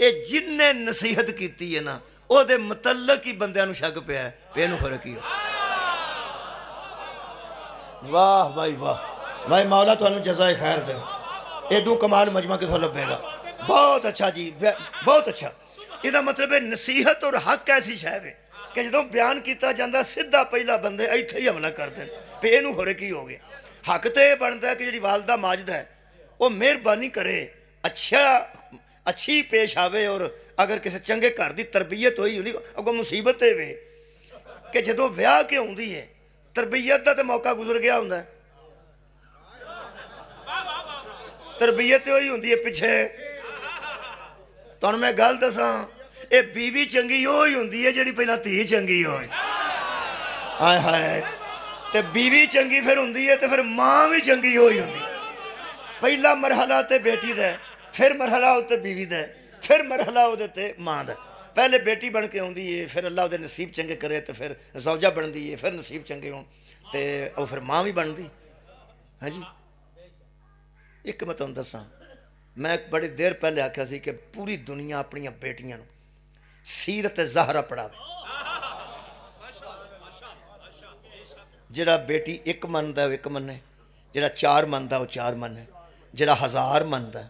ये जिन्ने नसीहत कीती है ना ओहदे मतलब ही बंदिआं नूं शक पिया है, इहनूं फर्क ही हो। वाह भाई वाह। भाई मौला थानू जज़ाए खैर दे। एडू कमाल मजमा कितों लभेगा। बहुत अच्छा जी, बहुत अच्छा। इसका मतलब है नसीहत और हक ऐसी शायद है कि जो बयान किया जाता सीधा पहला बंदे इत्थे ही हमला कर दें भी इनू होरे की हो गया। हक तो यह बनता है कि जी वालदा माजदा है वो मेहरबानी करे, अच्छा अच्छी पेश आवे, और अगर किसी चंगे घर की तरबीयत हुई होती अगो मुसीबत है वे कि जो विआह के आती है तरबीयत का तो मौका गुजर गया होंगे। तरबीयत हुई होती है पिछे तुहानू मैं गल दसा ये बीवी चंगी वो ही होंगी है जी पहला धी चंगी हो आए हाय तो बीवी चंकी फिर होंगी है तो फिर माँ भी चंकी हो ही होंगी। पहला मरहला तो बेटी का, फिर मरहला उत्ते बीवी का, फिर मरहला वो माँ का। पहले बेटी बन के आँदी है फिर अल्लाह वो नसीब चंगे करे तो फिर सौजा बनती है, फिर नसीब चंगे हो तो वह फिर माँ भी बनती है जी। एक मैं तुहानू दसा मैं बड़ी देर पहले आख्या सी कि पूरी दुनिया अपनी बेटियां सीरत ज़हरा पढ़ावे। जिहड़ा बेटी एक मनदा एक मने, जिहड़ा चार मनदा वो चार मने, जिहड़ा हज़ार मनदा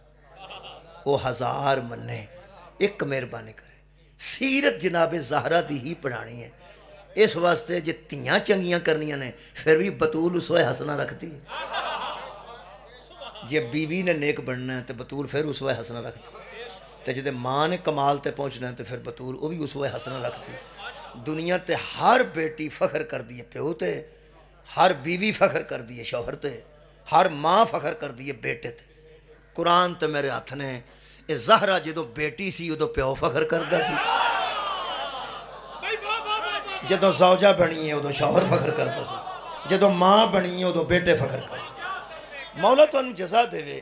वो हज़ार मने। एक मेहरबानी करे सीरत जनाबे ज़हरा दी ही पढ़ानी है। इस वास्ते जे तियां चंगियां करनियां ने फिर भी बतूल उसवे हसना रखती है। जे बीवी ने नेक बनना है तो बतूल फिर उसवे हसना रखती, तो जिदे माँ ने कमाल ते पहुँचना है तो फिर बतूल वह भी उसवे हसना रखती। दुनिया ते हर बेटी फखर करती है प्यो ते, हर बीवी फखर करती है शौहर ते, हर माँ फखर करती है बेटे ते। कुरान तो मेरे हथ ने ये ज़हरा जो बेटी सी उदो प्यो फखर करता सी, जो सौजा बनी है उदो शौहर फखर करता सी, जो माँ बनी है उदो बेटे फखर करते। मौला तुहानू जज़ा देवे।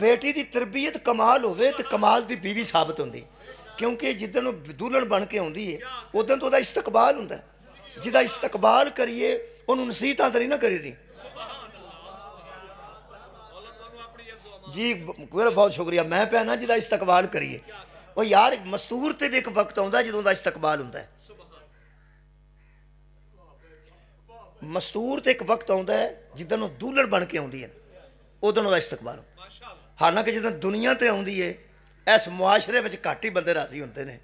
बेटी की तरबीयत कमाल होवे तो कमाल की बीवी साबित होंदी, क्योंकि जिदन दुल्हन बन के आती है उदन तो इस्तकबाल होंदा। जिदा इस्तकबाल करिए उन्होंने नसीहतां तरी ना करी दी जी। बहुत शुक्रिया। मैं पैना जिदा इस्तकबाल करिए और यार मस्तूर ते भी एक वक्त आउंदा जदों दा इस्तकबाल होंदा है। मस्तूर ते एक वक्त आउंदा है जिदन दुल्हन बन के आउंदी है उदन का इस्तकबाल। हालांकि जिदा दुनिया तो आती है इस मुआशरे में घट ही बंदे राजी होंदे ने।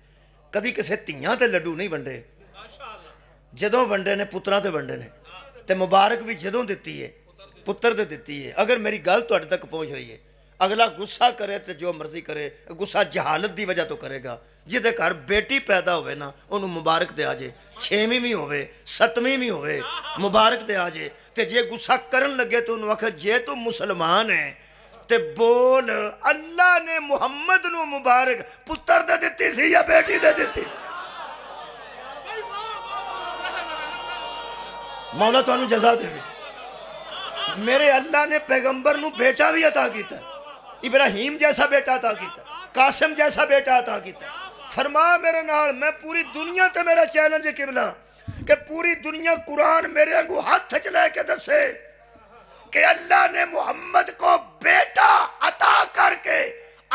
कभी किसी धियां ते लड्डू नहीं वंडे, जदों वंडे ने पुत्रां ते वंडे ने। तो मुबारक भी जदों दिती है पुत्र ते दिती है। अगर मेरी गल तुहाडे तक पहुँच रही है अगला गुस्सा करे तो जो मर्जी करे, गुस्सा जहालत की वजह तो करेगा। जिदे घर बेटी पैदा होवे ना उन्हूं मुबारक दे आ जे, छेवीं भी होवे सतवीं भी होवे मुबारक दे आ जे। ते जे गुस्सा करन लगे तो उन्हूं आख जे तू मुसलमान है ते बोल अल्लाह ने मुहम्मद नूं मुबारक पुत्र दे दित्ती सी या बेटी दे दित्ती। मौला तुहानू जज़ा देवे। मेरे अल्लाह ने पैगंबर नूं बेटा भी अता कीता, इब्राहिम जैसा बेटा अता किया, कासिम जैसा बेटा अता किया। फरमा मेरे नाल मैं पूरी दुनिया ते मेरा चैलेंज किबला कि पूरी दुनिया कुरान मेरे अगू हाथ च लैके दसे कि अल्लाह ने मुहम्मद को बेटा अता करके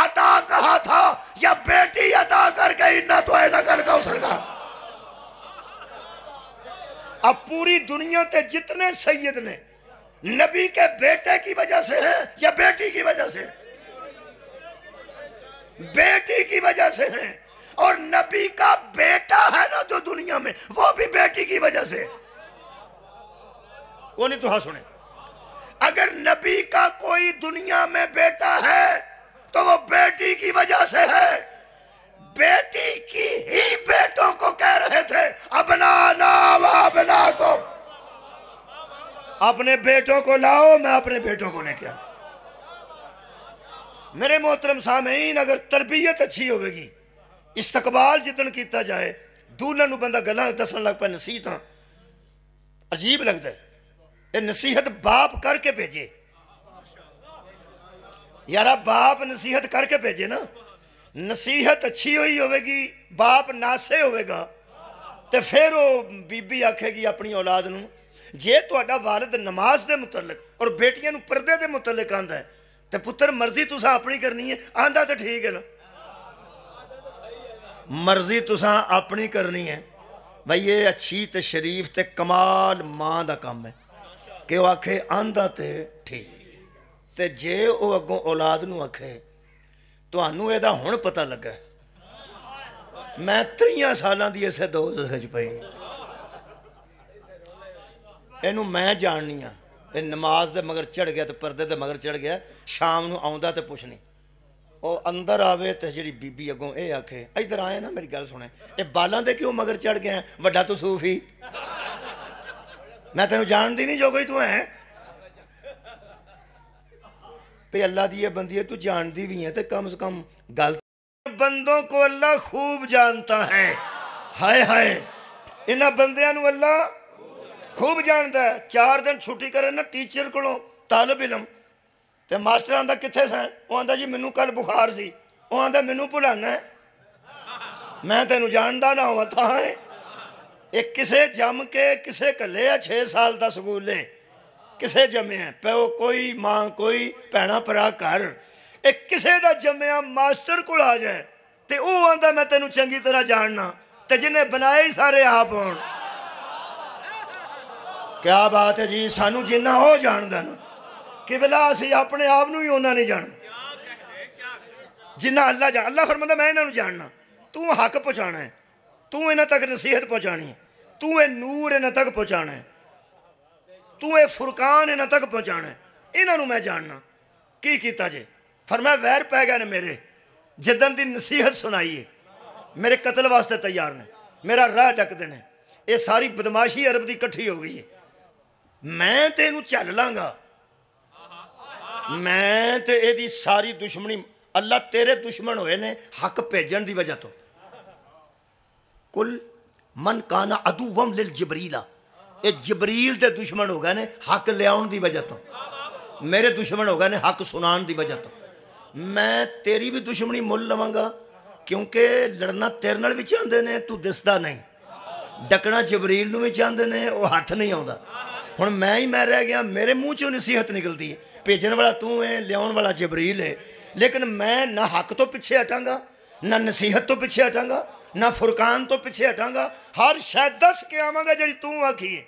अता कहा था या बेटी अता करके इन्ना तो है ना कर का उसका। अब पूरी दुनिया ते जितने सैयद ने नबी के बेटे की वजह से है या बेटी की वजह से है? बेटी की वजह से है। और नबी का बेटा है ना जो दुनिया में वो भी बेटी की वजह से। कौन ही तो हाँ सुने। अगर नबी का कोई दुनिया में बेटा है तो वो बेटी की वजह से है। बेटी की ही बेटों को कह रहे थे अपना नाम अपना को, अपने बेटों को लाओ मैं अपने बेटों को लेके आऊं। मेरे मोहतरम सामीन अगर तरबियत अच्छी होगी इस्तकबाल जितन किया जाए दूल्हे नूं बंदा गल्लां दसन लग पा नसीहतां अजीब लगता है। ये नसीहत बाप करके भेजे यारा, बाप नसीहत करके भेजे ना। नसीहत अच्छी हुई होगी बाप नासे होगा तो फिर वो बीबी आखेगी अपनी औलाद नूं जे तुहाडा वालिद नमाज के मुतलक और बेटियां नूं परदे के मुतलक आंदा है तो पुत्र मर्जी तुसा अपनी करनी है। आंदा तो ठीक है ना, मर्जी तुसा अपनी करनी है भाई। ये अच्छी तो शरीफ तो कमाल माँ का काम है कि वह आखे आंदा तो ठीक। तो जे वो अगों औलाद नूं आखे तुहानूं इहदा हुण पता लगा मैं त्रीह साल की इस दोज़ पई इनू मैं जाननी हाँ। ये नमाज के मगर चढ़ गया तो परदे के मगर चढ़ गया शाम को आउंदा तो पुछनी और अंदर आवे तो जी बीबी अगों ये आखे इधर आए ना मेरी गल सुने ये बालों के क्यों मगर चढ़ गया वड्डा तू सूफी मैं तेनों जानती नहीं जो कोई तू है भाई अल्लाह की यह बंदी है तू जानती भी है तो कम से कम गल बंदों को अल्लाह खूब जानता है। हाय हाय इन्ह बंदियां अल्लाह खूब जानता है। चार दिन छुट्टी करे ना टीचर को तालब इलम तो मास्टर आंदा किथे सैं वो आंदा जी मैनू कल बुखार सी वो आंदा मैनू भुलाना है मैं तेनू जानता ना हुआ था है एक किसे जम के किसे कले है छे साल का स्कूल है किसे जमया प्यो कोई माँ कोई भैणा भरा घर एक किसे का जमया मास्टर को आ जाए तो वह आंदा मैं तेनू चंगी तरह जानना तो जिन्हें बनाए सारे आप हो क्या बात है जी। सानू जिन्ना हो जानदा ना कि भला असी अपने आप नूं ही उन्हां नहीं जानना जिन्ना अल्लाह जान अल्लाह फरमांदा मैं इन्हां नूं जानना तू हक पहुँचाना है तू इन्हां तक नसीहत पहुँचानी है तू ये नूर इन्हां तक पहुँचाना है तू ये फुरकान इन्हां तक पहुँचाना है इन्हां नूं मैं जानना की कीता जे फरमाया वैर पै गए ने मेरे जिद्दन दी नसीहत सुनाई है मेरे कतल वास्ते तैयार ने मेरा राह डकदे ने ये सारी बदमाशी अरब की इकट्ठी हो गई है मैं तेनू चल लांगा मैं ते एदी सारी दुश्मनी अल्लाह तेरे दुश्मन होए ने हक भेजन दी वजह तो कुल मन काना अदुवम लिल जबरीला ये जबरील दे दुश्मन हो गए ने हक लियाउन दी वजह तो मेरे दुश्मन हो गए ने हक सुनान दी वजह तो मैं तेरी भी दुश्मनी मुल लवांगा क्योंकि लड़ना तेरे नाल भी चाहते ने तू दिसदा नहीं डकना जबरील नूं भी चाहते ने वह हथ नहीं आउंदा हुण मैं ही मैं रह गया मेरे मुँह चो नसीहत निकलती है भेजन वाला तू है लियाउन वाला जबरील है लेकिन मैं ना हक तो पिछे हटांगा ना नसीहत तो पिछे हटांगा ना फुरकान तो पिछे हटांगा हर शायद दस के आवांगा जी तू आखी है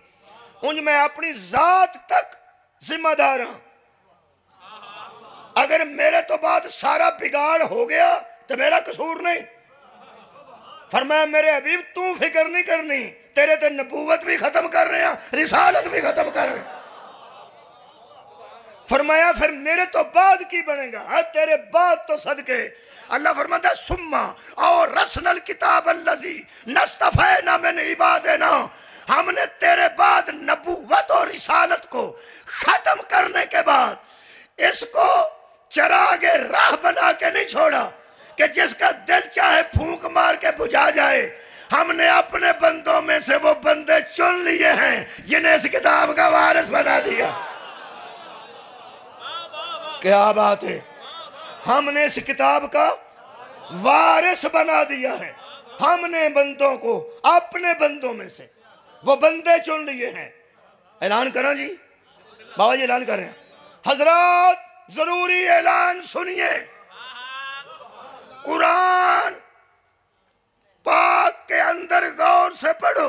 उंज मैं अपनी जात तक जिम्मेदार हाँ अगर मेरे तो बाद सारा बिगाड़ हो गया तो मेरा कसूर नहीं फरमाया मेरे हबीब तू फिक्र नहीं करनी तेरे ते नबूवत भी खत्म कर रहे हैं रिसालत भी खत्म कर रहे फरमाया फिर मेरे तो बाद की बनेगा हाँ तेरे बाद तो सदके अल्लाह फरमाता सुम्मा और रसनल किताब अल्लज़ी नस्तफ़ैना मिन इबादिना हमने तेरे बाद नबूवत और रिसालत को खत्म करने के बाद इसको चरागे राह बना के नहीं छोड़ा कि जिसका दिल चाहे फूंक मार के बुझा जाए हमने अपने बंदों में से वो बंदे चुन लिए हैं जिन्हें इस किताब का वारिस बना दिया। क्या बात है हमने इस किताब का वारिस बना दिया है हमने बंदों को अपने बंदों में से वो बंदे चुन लिए हैं। ऐलान करो जी बाबा जी ऐलान कर रहे हैं हजरात जरूरी ऐलान सुनिए कुरान पाक के अंदर गौर से पढ़ो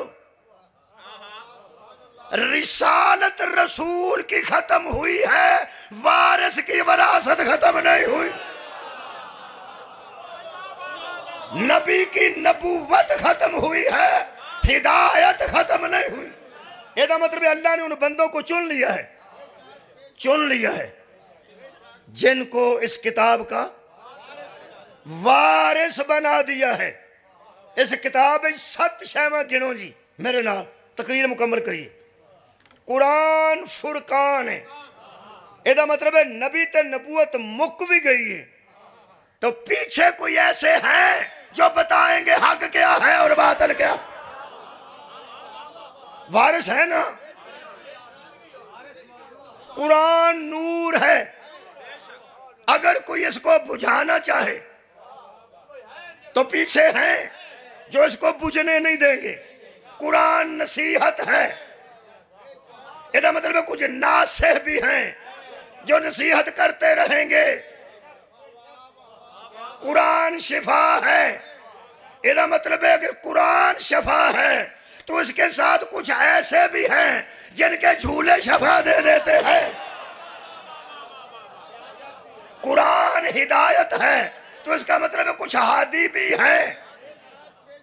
रिसालत रसूल की खत्म हुई है वारिस की वरासत खत्म नहीं हुई नबी की नबूवत खत्म हुई है हिदायत खत्म नहीं हुई एदा मतलब अल्लाह ने उन बंदों को चुन लिया है चुन लिया है जिनको इस किताब का वारिस बना दिया है। इस किताब सत शैवां गिनो जी मेरे नाल तकरीर मुकम्मल करिए। कुरान फुरकान है एदा मतलब है नबी ते नबूवत मुक भी गई है तो पीछे कोई ऐसे हैं जो बताएंगे हक क्या है और बातिल क्या। वारिस है ना कुरान नूर है अगर कोई इसको बुझाना चाहे तो पीछे हैं जो इसको बुझने नहीं देंगे। कुरान नसीहत है इदा मतलब है कुछ नासेह भी हैं जो नसीहत करते रहेंगे। कुरान शिफा है इदा मतलब है अगर कुरान शफा है तो इसके साथ कुछ ऐसे भी हैं जिनके झूले शफा दे देते हैं। कुरान हिदायत है तो इसका मतलब कुछ हादी भी है,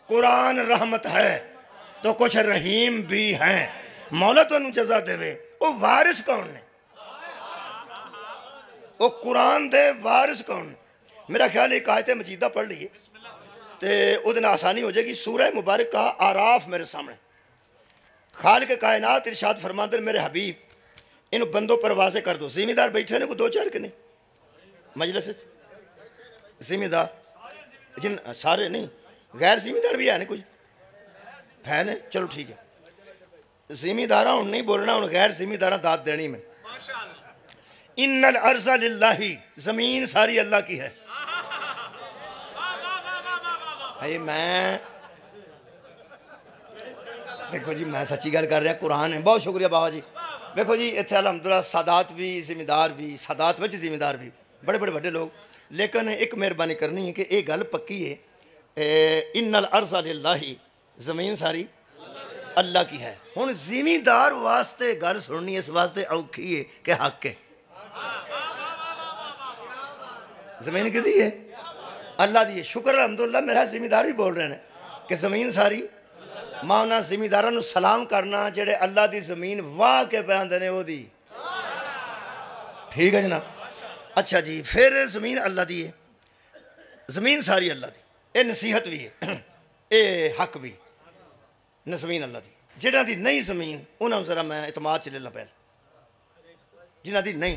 कुरान रहमत है तो कुछ रहीम भी है। मौला तुम जजा देवे वो वारिस कौन ने, वो कुरान दे वारिस कौन ने। मेरा ख्याल एक आयत मजीदा पढ़ लीए तो उदना आसानी हो जाएगी। सूरह मुबारक का आराफ मेरे सामने, खालिक कायनात इरशाद फरमाते मेरे हबीब इन बंदों पर वाजे कर दो। जिम्मेदार बैठे ने को दो चार के नहीं मजलिस जिम्मेदार जिन सारे नहीं, गैर जिम्मेदार भी है ना कुछ है ना, चलो ठीक है। जिम्मेदारा हूँ नहीं बोलना, हूँ गैर जिम्मेदारा दाद देनी में। इन्नल अर्ज़ा लिल्लाही, जमीन सारी अल्लाह की है। भाई मैं देखो जी मैं सच्ची गल कर रहा, कुरान है। बहुत शुक्रिया बाबा जी। देखो जी इतने अलहमदुल्ला सादात भी जिम्मेदार भी, सादात बच्चे जिम्मेदार भी, बड़े बड़े बड़े लोग। लेकिन एक मेहरबानी करनी है कि ये गल पक्की है, इन्नल अर्ज़ा लिल्लाही, जमीन सारी अल्लाह की है। हूँ जिमीदार वास्ते गल सुननी इस वास्ते औखी है कि हक है। जमीन कि दी है अल्लाह दी है। शुक्र अलहमदुल्ला मेरा जिमीदार भी बोल रहे हैं कि जमीन सारी। मैं उन्होंने जिमीदारों सलाम करना जेडे अल्लाह की जमीन वाह के पाते हैं, वो दी ठीक है जनाब। अच्छा जी फिर जमीन अल्लाह दी है, जमीन सारी अल्लाह दी। ये नसीहत भी है, ये हक भी न, जमीन अल्लाह दी। जिन्हों की नहीं जमीन उन्होंने जरा मैं इतमाद च लेना पैल, जिन्हों की नहीं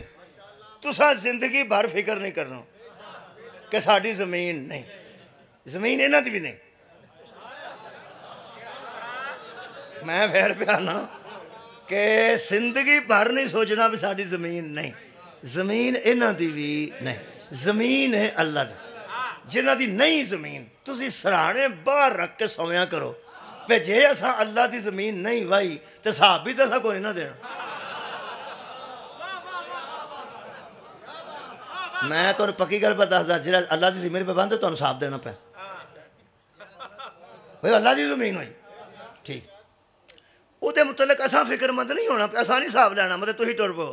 तुसा जिंदगी भर फिक्र नहीं करना कि साड़ी जमीन नहीं, जमीन इन्हों की भी नहीं। मैं फिर प्याना कि जिंदगी भर नहीं सोचना भी साड़ी जमीन नहीं, जमीन इन्हों की भी नहीं, जमीन है अल्लाह की। जिन्हों की नहीं जमीन तुसी सराहने बाहर रख के सोया करो पे जे असा अल्लाह की जमीन नहीं वाही तो हिसाब भी तो असा कोई ना देना। मैं तुहानू पक्की गल दसदा, जो अल्लाह की जमीन पे बंद तो हिसाब देना पे अल्लाह की जमीन होई ठीक। उहदे मुतलक असा फिक्रमंद नहीं होना, असा नहीं हिसाब लैना, मतलब तुसीं टुर पो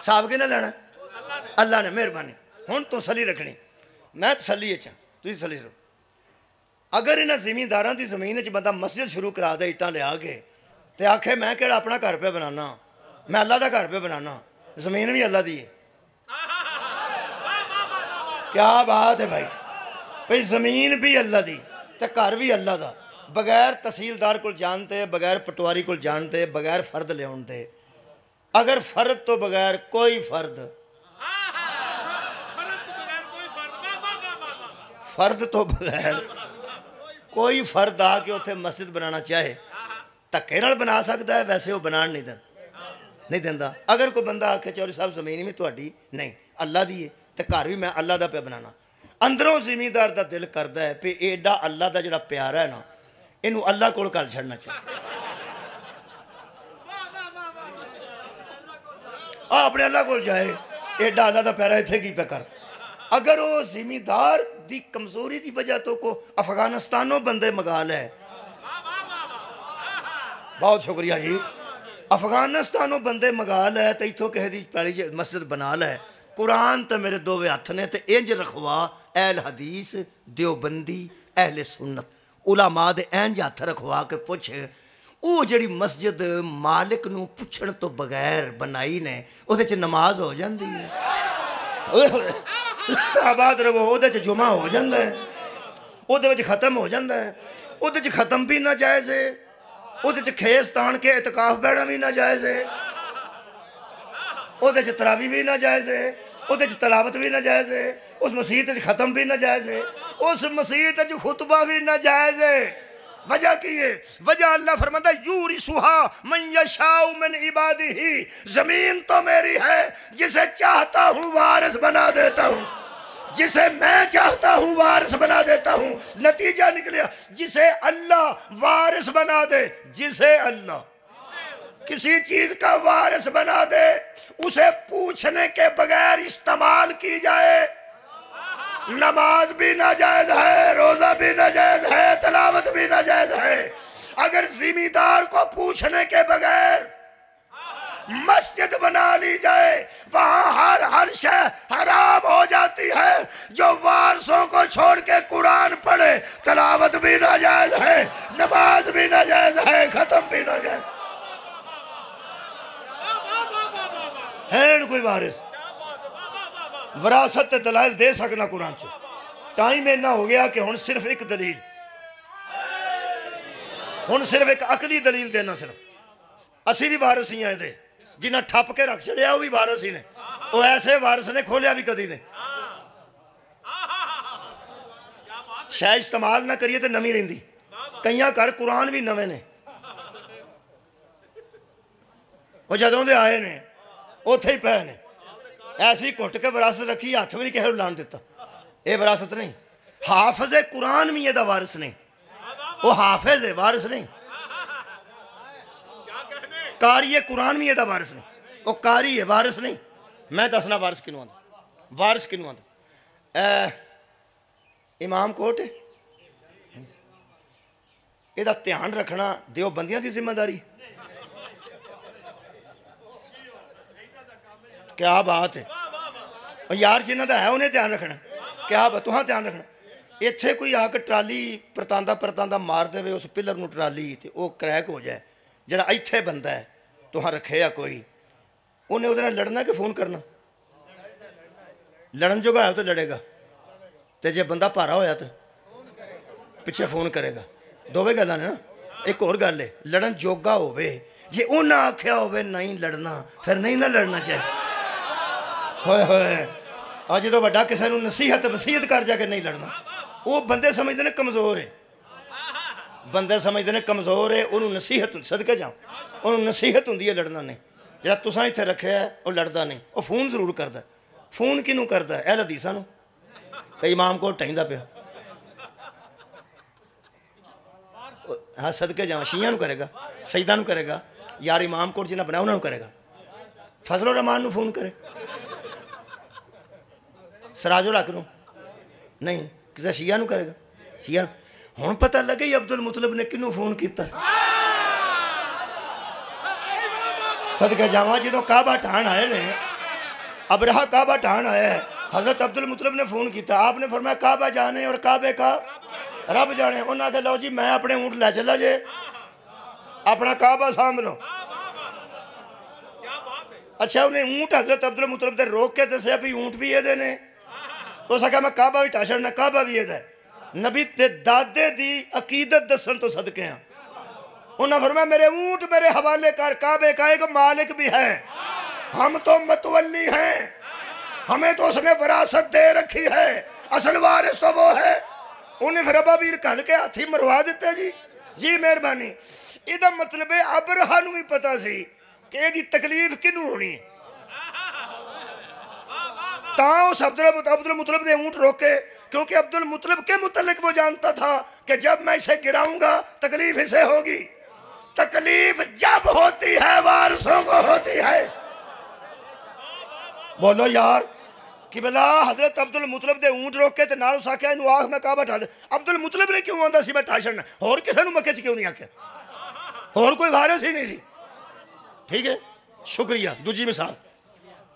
हिसाब किन्ने लैना अल्लाह ने। मेहरबानी हुण तसली रखनी, मैं तसली च तुसीं तसली करो। अगर इन्हां जिमींदारां दी जमीन च बंदा मस्जिद शुरू करा दे इटां लिया के ते आखे मैं किहड़ा अपना घर पे बनाना, मैं अल्लाह दा घर पे बनाना, जमीन भी अल्लाह दी है। क्या बात है भाई, भाई जमीन भी अल्लाह दी ते घर भी अल्लाह दा। बगैर तहसीलदार को जानते, बगैर पटवारी को जानते, बगैर फर्द लियाते, अगर फर्द तो बगैर कोई फर्द, फर्द तो बगैर कोई फर्द आके उत्थे मस्जिद बनाना चाहे धक्के नाल बना सकता है, वैसे वो बना नहीं दें नहीं देंदा। अगर कोई बंदा आखे चौधरी साहब जमीन भी तुहाडी नहीं अल्लाह दी है तो घर भी मैं अल्लाह दा पे बनाना, अंदरों जिमींदार दा दिल करदा है भी एडा अल्लाह दा जिहड़ा प्यार है ना इनू अल्लाह कोल कर छड़ना चाहिए। आ अपने अल्लाह कोल जाए एडा अल्लाह का पैरा इतने की पे कर। अगर वो जिमीदार की कमजोरी की वजह तो को अफगानिस्तानों बंदे मंगा ले, बहुत शुक्रिया जी, अफगानिस्तानों बंदे मंगा ले तो इतों किसी की पैली मस्जिद बना ले। कुरान तो मेरे दोवे हथ ने तो इंज रखवा अहल हदीस देवबंदी अहल सुन्नत उलामा दे इंज हथ रखवा के पुछ वो जड़ी मस्जिद मालिक नू पुछण तो बगैर बनाई ने उहदे च नमाज हो जाती है, आबाद रवो उहदे च जुमा हो जाता है, उहदे विच खत्म हो जाता है, उहदे च खत्म भी ना जायज़ है, उहदे च खेस तान के इतकाफ बैठना भी ना जायज़ है, उहदे च तरावी भी ना जायज़ है, उहदे च तलावत भी ना जायज़ है, उस मसीत च खत्म भी ना जायज़ है, उस मसीत च खुतबा भी ना जायज़ है। वजह की है, वजह अल्लाह फरमाता यूरी सुहा मन यशाउ मिन इबादिही, जमीन तो मेरी है जिसे चाहता हूँ वारिस बना देता हूँ, जिसे मैं चाहता हूँ वारिस बना देता हूँ। नतीजा निकला जिसे अल्लाह वारिस बना दे, जिसे अल्लाह किसी चीज़ का वारिस बना दे उसे पूछने के बगैर इस्तेमाल की जाए। नमाज भी नाजायज है, रोजा भी नाजायज है, तलावत भी नाजायज है, अगर जिम्मेदार को पूछने के बगैर मस्जिद बना ली जाए, वहां हर हर शय हराम हो जाती है। जो वारसों को छोड़ के कुरान पढ़े, तलावत भी नाजायज है, नमाज भी नाजायज है, खत्म भी नाजायज है। कोई वारिस विरासत दलाइल दे सकना कुरान से। टाइम इन्ना हो गया कि हुन सिर्फ एक दलील, हुन सिर्फ एक अकली दलील देना। सिर्फ असी भी वारिस ही आए थे, जिन्हें ठप के रख छड़िया वो भी वारिस ही ने, वो ऐसे वारिस ने खोलिया भी कदी ने। शायद इस्तेमाल ना करिए तो नवी रही। कई घर कुरान भी नवे ने, वो जदों दे आए ने उथे ही पे ने। ऐसी घुट के विरासत रखी, हथ भी नहीं किसी लान दिता। ये विरासत नहीं। हाफिज कुरान भी एदा वारिस नहीं, वो हाफिज है वारिस नहीं। कारी कुरान भी एदा वारिस नहीं, वो कारी है वारिस नहीं। मैं दसना वारिस किनू आंदा, वारिस किनू आंदा। इमाम कोट एदा ध्यान रखना देवबंदियां दी जिम्मेदारी। क्या बात है यार, जिन्हों का है उन्हें ध्यान रखना। क्या बात, तुहां ध्यान रखना। इत्थे कोई आके ट्राली परतांदा परतांदा मार देवे उस पिलर नूं, ट्राली ते वो क्रैक हो जाए। जिहड़ा इत्थे बंदा है तुहां रखेया कोई, उन्हें उहदे नाल लड़ना कि फोन करना? लड़न जोगा है तो लड़ेगा, तो जे बंदा भारा होया तो पिछे फोन करेगा। दोवें गल्लां ने ना। एक होर गल है, लड़न जोगा होवे। जे उन्हें आख्या होवे नहीं लड़ना, फिर नहीं ना लड़ना चाहिए। होए होए अज तो वड्डा किसी नूं नसीहत वसीयत कर जाके नहीं लड़ना। वो बंदे समझते हैं कमज़ोर है, बंदे समझते हैं कमज़ोर है। उन्होंने नसीहत सदके जाओ, उन्होंने नसीहत होंगी है, लड़ना नहीं। जिहड़ा तुसां इत्थे रखिया है वह लड़दा नहीं, वह फ़ोन जरूर करता। फोन किनू करता? अहल हदीसां नूं। ते इमाम कोल टहिंदा पिया, हाँ सदके जाओ। शियां नूं करेगा, सजदा नूं करेगा, यार इमाम कोट जिन्हें बनाया उन्होंने करेगा, फजलुर रहमान नूं फोन करे, सराजुल हक नूं नहीं, किसी शिया नूं करेगा। शिया हुण पता लगे अब्दुल मुतलब ने किनू फोन किया। सदका जावा, जो काबा ठाण आए ने, अबराह काबा ठाण आया है, हजरत अब्दुल मुतलब ने फोन किया। आपने फरमाया काबा जाने और काबे का रब जाने। उन्हें आखिया लो जी मैं अपने ऊँट लै चला जे, अपना काबा सामभ लो। अच्छा उन्हें ऊँट हजरत अब्दुल मुतलब ने रोक के दसिया भी ऊँट भी एहदे ने। उस आख्या मैं काबा भी टा छड़ना, काबा भी एहदा है। नबी ते दादे दी अकीदत दसन तो सदके हाँ। उन्हें फरमाया मेरे ऊँट मेरे हवाले कर, काबे का एक मालिक भी है, हम तो मतवली हैं, हमें तो उसने विरासत दे रखी है, असल वारिस तो वो है। उन्हें फिर अबाबील घल के हाथी मरवा दिते। जी जी मेहरबानी। इहदा मतलब अबरहा नूं भी पता सी कि इहदी तकलीफ किनू होनी है। उस अब्दुल अब्दुल मुतलब ने ऊँट रोके, क्योंकि अब्दुल मुतलब के मुतल्लिक वो जानता था कि जब मैं इसे गिराऊंगा तकलीफ इसे होगी। तकलीफ जब होती है वारसों को होती है। बोलो यार कि भला हजरत अब्दुल मुतलब ने ऊँट रोके तो नाल उस आख्या इनू आख मैं कहा बैठा दे। अब्दुल मुतलब ने क्यों आंदा सी मैं टा छड़ना? होर किसी मक्के च क्यों नहीं आख्या? होर कोई वारिस ही नहीं सी। ठीक है, शुक्रिया। दूजी मिसाल,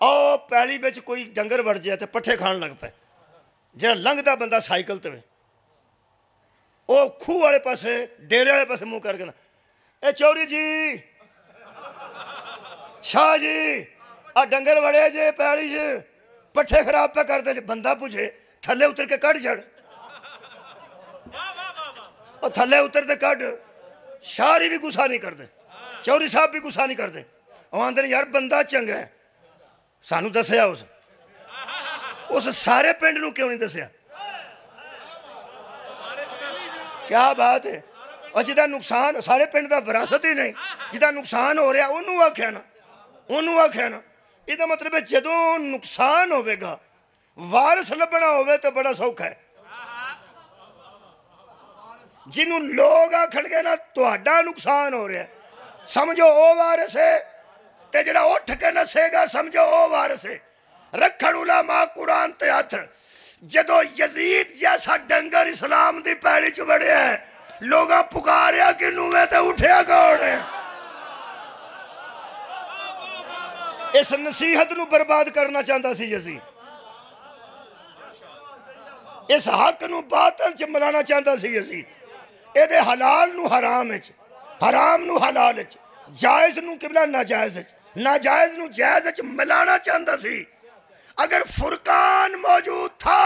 आओ पैली में कोई डंगर वड़ जाए तो पट्ठे खान लग पे। जो लंघता बंदा साइकिल तवे वो खूह वाले पासे डेरे वाले पासे मुँह करके ना, ए चौरी जी, शाह जी, आ डंगर वड़े जे पैली जे, पट्ठे खराब पे करते जे। बंदा पूछे थले उतर के कढ़ छड़, और थले उतर के कढ़। शाहरी भी गुस्सा नहीं करते, चौरी साहब भी गुस्सा नहीं करते। और आंदे यार बंदा चंगा है, सानू दसिया। उस उस सारे पिंड नूं क्यों नहीं दसिया? क्या बात है। और जिदा नुकसान सारे पिंड का विरासत ही नहीं, जिदा नुकसान हो रहा उन्होंने आख्या ना, उन्होंने आख्या ना। इहदा मतलब है जदों नुकसान होगा वारिस लभना होवे तो बड़ा सौखा है। जिन्हों लोग आखण गए ना तुहाडा नुकसान हो रहा समझो ओ वारिस है, ते जड़ा उठ के नसेगा समझो ओ वारिस है। रखण उलामा कुरान ते हथ। जदों यजीद जैसा डंगर इस्लाम की पैड़ी च वड़िया है, लोग पुकारिया किनू है तो उठिया कौन है? इस नसीहत नूं बर्बाद करना चाहता सी यज़ीद, इस हक नूं बातिल च मिलाना चाहता सी यज़ीद। इहदे हलाल नूं हराम विच, हराम नूं हलाल विच, जायज़ नूं किबला नाजायज़ विच, नाजायज़ नूं जायज़ विच मिलाना चाहता सी। अगर फुरकान मौजूद था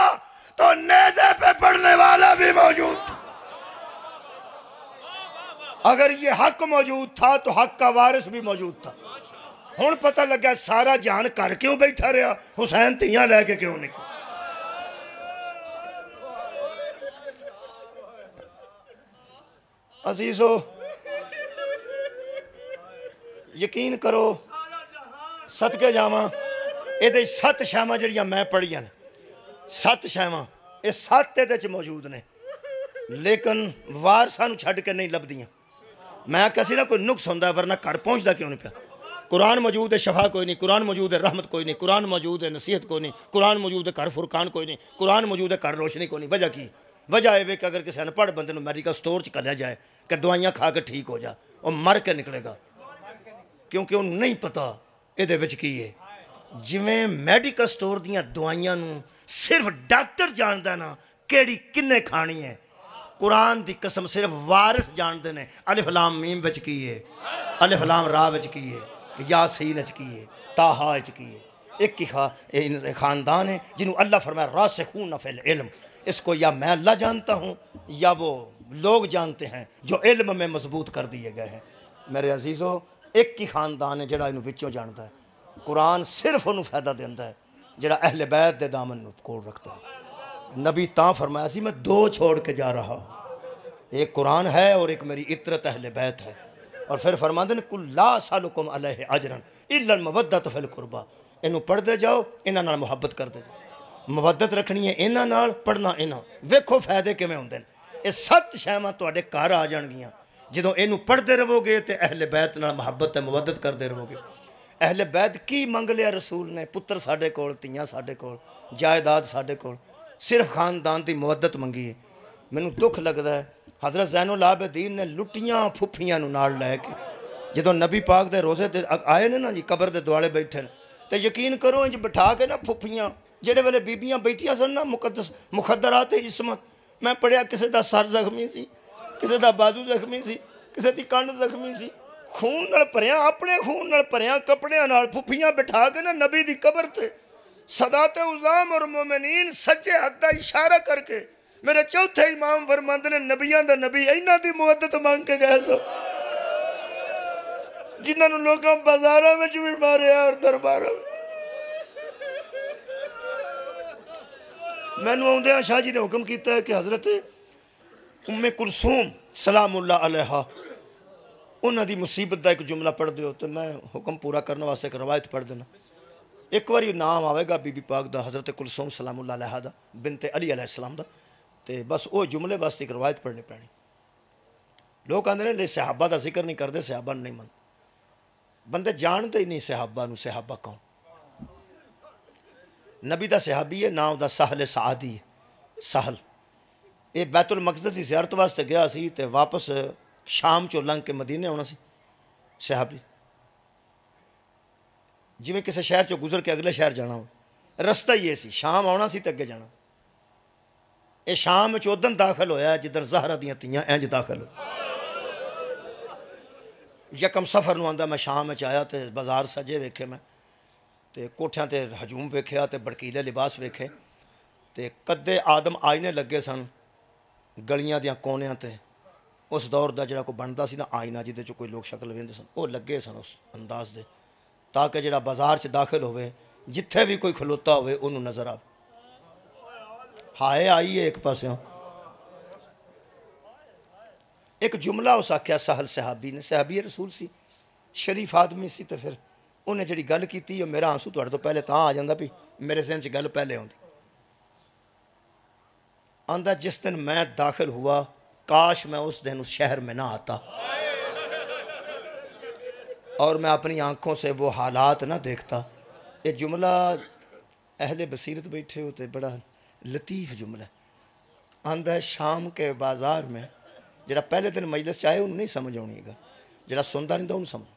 तो नेज़े पे पड़ने वाला भी मौजूद था। अगर ये हक मौजूद था तो हक का वारिस भी मौजूद था। हुण पता लगा सारा जान कर क्यों बैठा रहा, हुसैन तियां लेके क्यों नहीं। अजीजो यकीन करो, सदके जावां, ये सत्त शावां जिहड़ियां मैं पढ़ियां ने, सत्त शावां ये सत्त इहदे च मौजूद ने, लेकिन वारसां नूं छड्ड के नहीं लभदियां। मैं किसी ना कोई नुक्स होंदा वरना घर पहुंचदा क्यों नहीं पिया। कुरान मौजूद है शफा कोई नहीं, कुरान मौजूद है रहमत कोई नहीं, कुरान मौजूद है नसीहत कोई नहीं, कुरान मौजूद है घर फुरकान कोई नहीं, कुरान मौजूद है घर रोशनी कोई नहीं। वजह की? वजह यह कि अगर किसी अनपढ़ बंदे नूं मेडिकल स्टोर च कढ़िया जाए कि दवाइयां खा के ठीक हो जा, और मर के निकलेगा, क्योंकि उन्हें नहीं पता इहदे विच की है। जिवें मेडिकल स्टोर दीयां दवाइयां नूं सिर्फ डॉक्टर जानदा ना किहड़ी किन्ने खानी है, कुरान की कसम सिर्फ वारिस जानते हैं। अलिफ लाम मीम विच की है, अलिफ लाम रा विच की है, यासीन विच की है, ताहा विच की है। एक ही खा ख़ानदान है जिन्होंने अल्लाह फरमाया रासिखून फिल इल्म, इसको या मैं अल्लाह जानता हूँ या वो लोग जानते हैं जो इल्म में मजबूत कर दिए गए हैं। मेरे अजीज़ो एक ही ख़ानदान है जिहड़ा इन्हों विचों जानता है। कुरान सिर्फ उन्होंने फायदा देता है जिहड़ा अहले बैत दे दामन नूं कोल रखता है। नबी तां फरमाया सी मैं दो छोड़ के जा रहा हूँ, एक कुरान है और एक मेरी इतरत अहले बैत है। और फिर फरमाते हैं कुल्ला सालुकुम अलैहि अजरन इल्ला मवद्दत फिल कुरबा, इनू पढ़ते जाओ, इन्हां नाल मुहब्बत करते जाओ, मुहब्बत रखनी है इन्हां नाल, पढ़ना इन्हां। वेखो फायदे किवें हुंदे ने। ये सत्त शैवां तुहाडे घर आ जाणगियां जदों इनू पढ़ते रहोगे तो अहले बैत नाल मुहब्बत है, मुवद्दत करते रहोगे। अहले बैत की मंग लिया रसूल ने? पुत्र साडे कोल, तियां साडे कोल, जायदाद साडे कोल, सिर्फ खानदान की मुवद्दत मंगी है। मैनू दुख लगता है हज़रत ज़ैनुल आबदीन ने लुटियां फुफियां नाल लैके जो नबी पाक के रोज़े ते आए ने ना जी, कबर के दुआले बैठे तो यकीन करो इंज बिठा के ना फुफियां जेड़े वेले बीबियां बैठिया सन ना मुकद्दस मुखदरात इसमत, मैं पढ़िया किसी का सर जख्मी सी, किसी का बाजू जख्मी सी, किसी की कंध जख्मी सी, खून नाल भरिया, अपने खून नाल भरिया कपड़ियां नाल फुफियां बिठा के ना नबी की कबर ते सदात उज़ाम और मोमिनीन सज्जे हथ का इशारा करके मेरे चौथे इमाम फरमांदे ने नबियां दा नबी इन्हां दी मुवद्दत मंग के गए सो, जिन्हां नूं लोकां बाज़ारां विच भी मारिया और दरबारां। मैनूं आउंदियां शाह जी ने हुक्म कीता है कि हज़रत उम्मे कुलसूम सलामुल्लाह अलैहा उन्हां दी मुसीबत का एक जुमला पढ़ दिओ, तो मैं हुक्म पूरा करने वास्ते एक रवायत पढ़ देना। एक बार नाम आएगा बीबी पाक दा हज़रत कुलसूम सलामुल्लाह अलैहा दा बिनते अली अलैहिस्सलाम दा, ते बस वो जुमले वास्ते रवायत पढ़नी पैनी। लोग आंदे ने सहाबा दा जिक्र नहीं करते, सहाबा नहीं मनते, बंदे जानते ही नहीं सहाबा नूं। सहाबा कौन? नबी दा सहाबी है, नाम दा सहल सादी है। सहल ये बैतुल मक़दस दी ज़ियारत वास्ते गया सी ते वापस शाम चों लंघ के मदीने आउणा सी। सहाबी जिमें किसी शहर चो गुजर के अगले शहर जाना हो, रस्ता ही ये सी, शाम आना सी तो अगे जाना। ये शाम च उदन दाखिल होया जिदन ज़हरा दियां तियां इंज दाखिल हो। यकम सफ़र नूं आंदा मैं शाम च आया तो बाजार सजे वेखे, मैं तो कोठियां ते हजूम वेख्या, तो भड़कीले लिबास वेखे, तो कदे आदम आईने लगे सन गलियां दियां कोनियां ते। उस दौर का जिहड़ा कोई बनता सी ना आईना जिहदे च कोई लोग शक्ल वेंदे सन, वो लगे सन उस अंदाज दे, ताकि जिहड़ा बाजार च दाखिल होवे जिथे भी कोई खलोता होवे उन्हूं नज़र आवे। हाय आई है एक पासों। एक जुमला उस आख्या सहल सहाबी ने, सहाबी रसूल सी, शरीफ आदमी सी, तो फिर उन्हें जिहड़ी गल कीती और मेरा आंसू तुहाडे तो पहले तां आ जांदा भी मेरे ज़हन च गल पहले आउंदी। आंदा जिस दिन मैं दाखिल हुआ काश मैं उस दिन उस शहर में ना आता और मैं अपनी आँखों से वो हालात ना देखता। ये जुमला अहले बसीरत बैठे होते बड़ा लतीफ़ जुमला आंदा। शाम के बाज़ार में जरा पहले दिन मजलिस चाहे उन्हें नहीं समझ आनी है, जरा सुनता नहीं तो उन्हें समझ।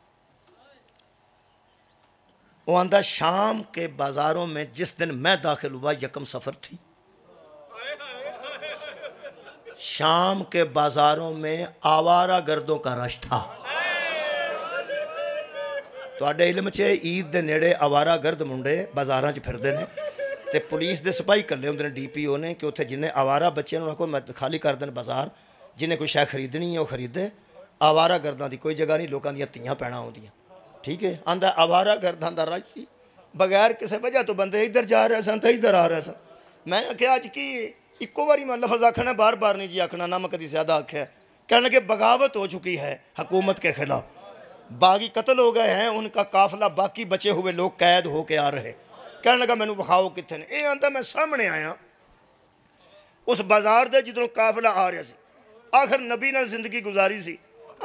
वो आंदा शाम के बाज़ारों में जिस दिन मैं दाखिल हुआ यकम सफ़र थी। शाम के बाज़ारों में आवारा गर्दों का रश था। तुहाडे इलम च ईद के नेड़े आवारा गर्द मुंडे बाज़ारां च फिरदे ने ते पुलिस दे सिपाही कल्ले होंदे ने, डी पी ओ ने कि उत्थे जिन्ने आवारा बच्चे नूं आखो खाली कर देन बाज़ार, जिन्हें कोई शै खरीदनी है वह खरीदे। आवारा गर्दां दी कोई जगह नहीं, लोकां दियां धीआं पैणां आउंदियां, ठीक है। आंदा आवारा गर्दां दा रश सी, बगैर किसी वजह तो बंदे इधर जा रहे सन तो इधर आ रहे सन। मैं आख्या अज कि इक्को बारी मैं लफज आखना, बार बार नहीं जी आखना ना, मैं कभी ज्यादा आख्या। कह लगे बगावत हो चुकी है हुकूमत के खिलाफ, बागी कत्ल हो गए हैं, उनका काफिला बाकी बचे हुए लोग कैद होके आ रहे। कह लगा मैनू विखाओ कितने ने। यह आंदा मैं सामने आया उस बाजार के जिधरों काफिला आ रहा सी। आखिर नबी ने जिंदगी गुजारी सी,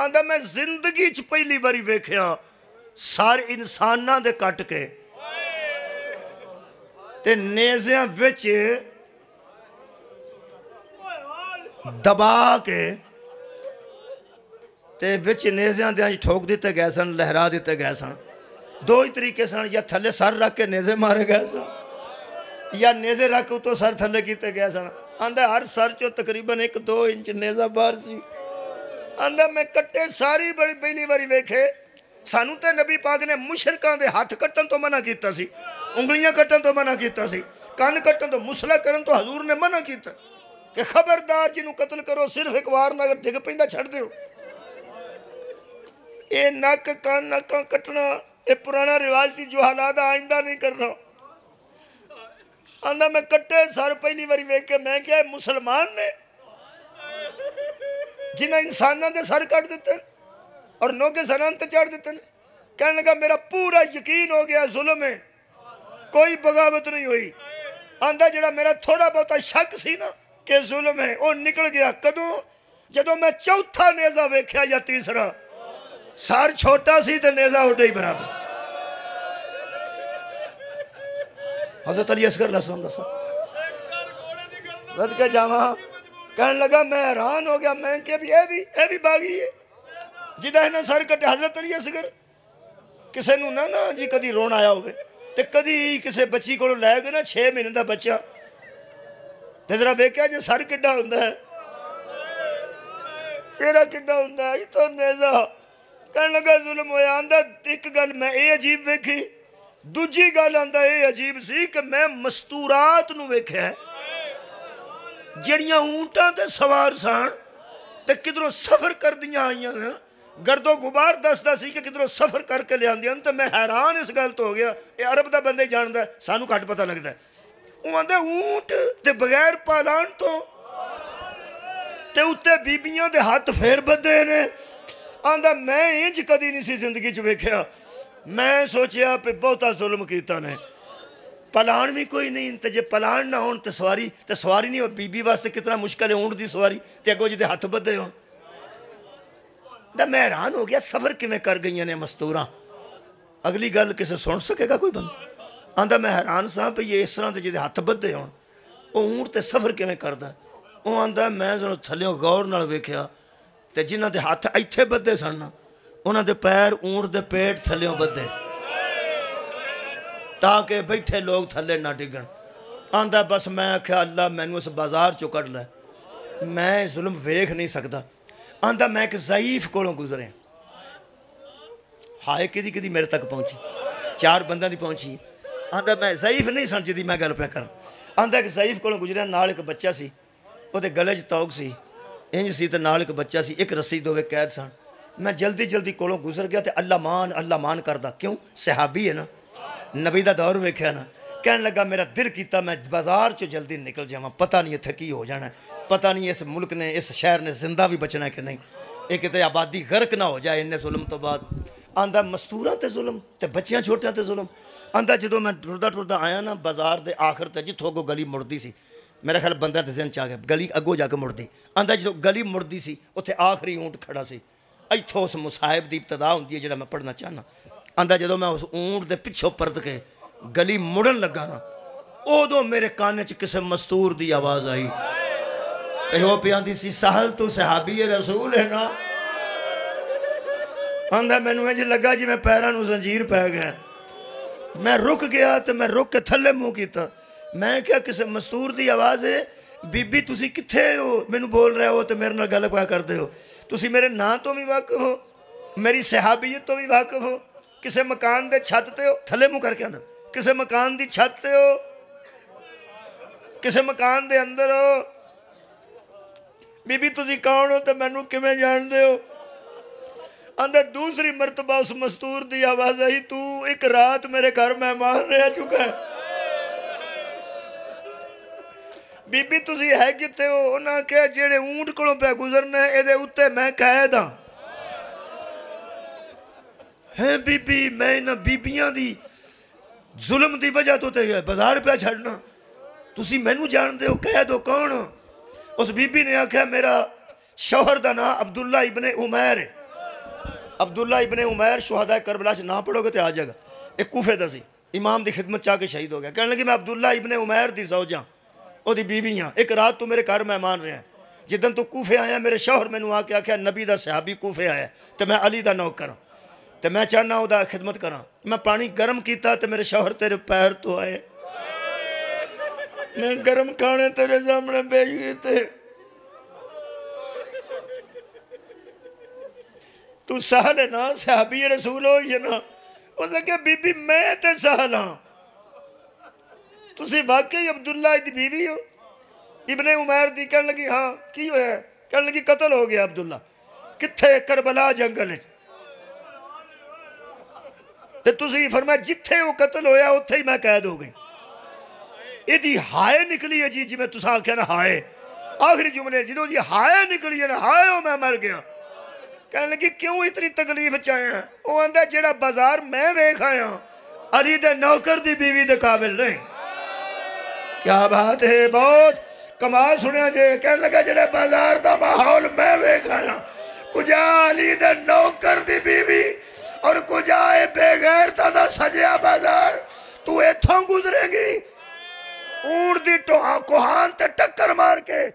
आंदा मैं जिंदगी च पहली बारी वेख्या सारे इंसाना दे कट के ते नेज़ियां विच दबा के ते विच नेज़ियां दे ठोक दिते गए सन, लहरा दिते गए सन। दो ही तरीके सन, या थले सर रख के नेज़े मारे गए सन, या नेज़े रख के उतो सर थले कीते गए सन। आंदा हर सर चो तकरीबन एक दो इंच नेज़ा बाहर सी। आंदा मैं कट्टे सारी बड़ी पहली बारी वेखे। सानू तो नबी पाक ने मुशरकां दे हाथ कट्टन तो मना किया, उंगलियां कट्टन तो मना किया, कन कट्टन तो मुसला करन तो हजूर ने मना किया कि खबरदार जिन्हों कतल करो सिर्फ एक बार ना, अगर डिग पैंदा छड़ दिओ। ये नक कान नक्कां कट्टना ये पुराना रिवाज सी जो हालात आइंदा नहीं करना। आंदा मैं कट्टे सर पहली बारी वेख के मैं क्या मुसलमान ने जिन्हें इंसानों के सर कट दिते और नोके सनान ते चढ़ देते हैं। कहने लगा मेरा पूरा यकीन हो गया जुल्म में कोई बगावत नहीं हुई। आंदा जड़ा मेरा थोड़ा बहुत शक सी ना कि जुल्म है वो निकल गया। कदों जदों मैं चौथा नेज़ा वेख्या या तीसरा, सर छोटा सी ते नेज़ा उड्डे ही बराबर। हज़रत अली असगर अलैहिस्सलाम दा सर रद के जावा। कहने लगा मैं हैरान हो गया, मैं क्या भी ए भी ए भी बागी है जिदा इन्हें सर कटे। हजरत अली असगर किसी नूं ना ना जी कदी रोण आया होवे ते कदी किसी बच्ची को लै गए ना छे महीने का बच्चा, ते जरा वेख्या जे सर किड्डा हुंदा है, चेहरा किड्डा हुंदा है, इतों नेज़ा। कहण लगा जुल्म होया। आंदा एक गल मैं ये अजीब वेखी, दूजी गल आंदा ये अजीब सी कि मैं मस्तूरात नूं वेख्या जिहड़ियां ऊंटां ते सवार सन ते किधरों सफ़र कर दियां आईयां सन। गर्दो गुबार दसदा सी कि किधरों सफ़र करके लिया। तो मैं हैरान इस गल तो हो गया, ये अरब का बंदा ही जानता है, सानू घट पता लगता है। वो आंदा ऊंट ते बगैर पालान तो ते उत्ते बीबियां दे हाथ फेर बधे ने। आंदा मैं इंज कदी नहीं सी जिंदगी च वेख्या। मैं सोचिया पे बहुता जुल्म कीता ने, पलान भी कोई नहीं ते जे पलान ना होन ते सवारी ते सवारी नहीं हो। बीबी वास्ते कितना मुश्किल है ऊंट की सवारी, ते अगों जिहदे हथ बधे हो। तो मैं हैरान हो गया सफ़र किमें कर गई ने मस्तूरा। अगली गल किसी सुन सकेगा कोई बंद। आंदा मैं हैरान सा भी ये इस तरह के जिहदे हथ बधे हो ऊंट तो सफ़र किमें करदा। वो आंदा मैं जो थल्यों गौर नाल वेख्या तो जिन्हां दे हथ इत्थे बधे सन उन्हां दे पैर ऊंट दे पेट थल्यों बधे ताकि बैठे लोग थल्ले ना डिगण। आंदा बस मैं आख्या अल्लाह मैनू इस बाजार चो कढ लै, मैं जुल्म वेख नहीं सकता। आंदा मैं एक ज़ईफ कोलों गुजरे, हाय कि कि मेरे तक पहुँची, चार बंदा दी पहुँची। आंदा मैं ज़ईफ नहीं सन जिंदी मैं गल पे कर। आंदा एक ज़ईफ कोलों गुजरिया, नाल एक बच्चा सी, उहदे गले च तौक सी, इंज सी, ते नाल एक बच्चा सी, एक रस्सी दोवें कैद सन। मैं जल्दी जल्दी कोलों गुजर गया ते अल्लाह मान अल्लाह मान करदा, क्यों सहाबी है ना, नबी दा दौर वेख्या ना। कहने लगा मेरा दिल कीता मैं बाजार चो जल्दी निकल जावां, पता नहीं इत्थे की हो जाना है, पता नहीं इस मुल्क ने इस शहर ने जिंदा भी बचना कि नहीं, ये कितने आबादी गर्क ना हो जाए इन्ने जुल्म तो बाद। आंदा मस्तूरां ते जुल्म ते बच्चियां छोटियां ते जुल्म। आंदा जदों मैं टुरदा टुरदा आया ना बाजार दे आखिर ते जित्थों अगों गली मुड़दी सी, मेरा ख्याल बंदा ते जिहन च आ गया, गली अगों जाके मुड़दी। आंदा जदों गली मुड़दी सी उत्थे आखिरी ऊंट खड़ा सी। इत्थों उस मुसाहिब दी इब्तदा हुंदी है जिहड़ा मैं पढ़ना चाहना। आंदा जदों मैं उस ऊंट दे पिछों परत के गली मुड़न लगा ना, उदों मेरे कान च किसी मस्तूर की आवाज़ आई। यो प्यादी सी साहल तू सहाबी है रसूल है ना। आंदा मैनू इंज लगा जिवें पैरां नूं जंजीर पै गया। मैं रुक गया तो मैं रुक के थले मुँह किया, मैं क्या किसी मस्तूर की आवाज़ है बीबी तुसी किथे हो मैनू बोल रहे हो तो मेरे नाल गल क्या करते हो, तुसी मेरे नाम तो भी वाकफ हो, मेरी सहाबियत तो भी वाकफ हो, किसी मकान के छत ते हो, थले मुँह करके आना, किसी मकान की छत ते हो, किसी मकान के अंदर हो, बीबी तुसी कौन हो तो मैनू किवें जानदे हो। अंदर दूसरी मरतबा उस मस्तूर की आवाज़ आई, तू एक रात मेरे घर मेहमान रह चुका है, बीबी तुसी है कितने हो, उन्हें क्या जेड़े ऊंट को पे गुजरना ये उत्ते मैं कैद हाँ, है बीबी मैं इन्ह बीबिया की जुल्म की वजह तो बाजार पे छड़ना, तुसी मैनू जानते हो कैद हो कौन। उस बीबी ने आख्या मेरा शौहर का नाम अब्दुल्ला इबने उमैर है, अब्दुल्ला इबने उमैर शुहदा करबला ना पढ़ोगे तो आ जाएगा, एक कूफे दा सी, इमाम की खिदमत चाह के शहीद हो गया। कहने लगी मैं अब्दुल्ला इबने उमैर दी सौजा ओदी बीवी हाँ, एक रात तू मेरे घर मेहमान रहा है, जिदन तू कूफे आया मेरे शौहर मैनू आके आख्या नबी दा सहाबी कूफे आया तो मैं अली दा नौकर हाँ, तो मैं चाहना उहदा खिदमत करा, मैं पानी गर्म किया तो मेरे शौहर तेरे पैर तो आए, मैं गर्म खाने तेरे सामने बेच गए, तू सहल है ना सहाबी रसूल हो ना, उस बीबी मैं तो सहल हाँ, तुम वाकई अब्दुल्ला की बीवी हो इबने उमैर दी। कह लगी हाँ की होया, कह लगी कतल हो गया अब्दुल्ला, कित्थे करबला जंगल, तो तुसी फरमाया जिथे वो कतल होया उत्थे ही मैं कैद हो गई। यदि हाय निकली है जी जिम्मे तुसा आख्या ना हाय, आखिरी जुमले जो जी हाय निकली है ना हाय हो मैं मर गया। कहने लगी क्यों इतनी तकलीफ च आया, वो आंदा जेड़ा बाजार मैं वेख आया अली दे नौकर दी बीवी दे काबिल नहीं। क्या बात है, बहुत कमाल सुनिया जे। कहने लगा जेड़ा बाजार दा माहौल मैं वेख आया कुजा अली दे नौकर दी बीवी और कुजा ए बेगैरता दा सजया बाजार, तू इथों गुजरेगी ऊंट दी कोहान ते टक्कर मार के।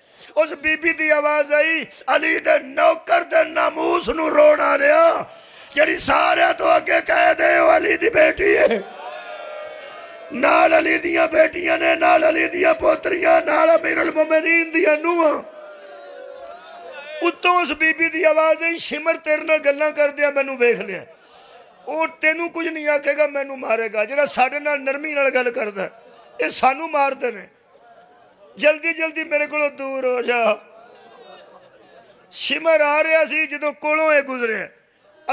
उस बीबी दी आवाज आई अली दे नौकर दे नामूस नू रोना रहा जेड़ी सारे तो अगे कह दे अली दी बेटी है, नाल अली दियां बेटियां ने, नाल अली दियां पोतरियां, नाल अमीरुल मोमिनीन दियां नूहां। उत्तों उस बीबी दी आवाज आई शिमर तेरे नाल गल्लां करदिया मैनू वेख लिया, वो तेनू कुछ नहीं आखेगा मैनू मारेगा, जेड़ा साडे नाल नरमी नाल गल करदा है ये सानू मारते हैं, जल्दी जल्दी मेरे को दूर हो जा। शिमर आ रहा सी जो कोलों ये गुजरे,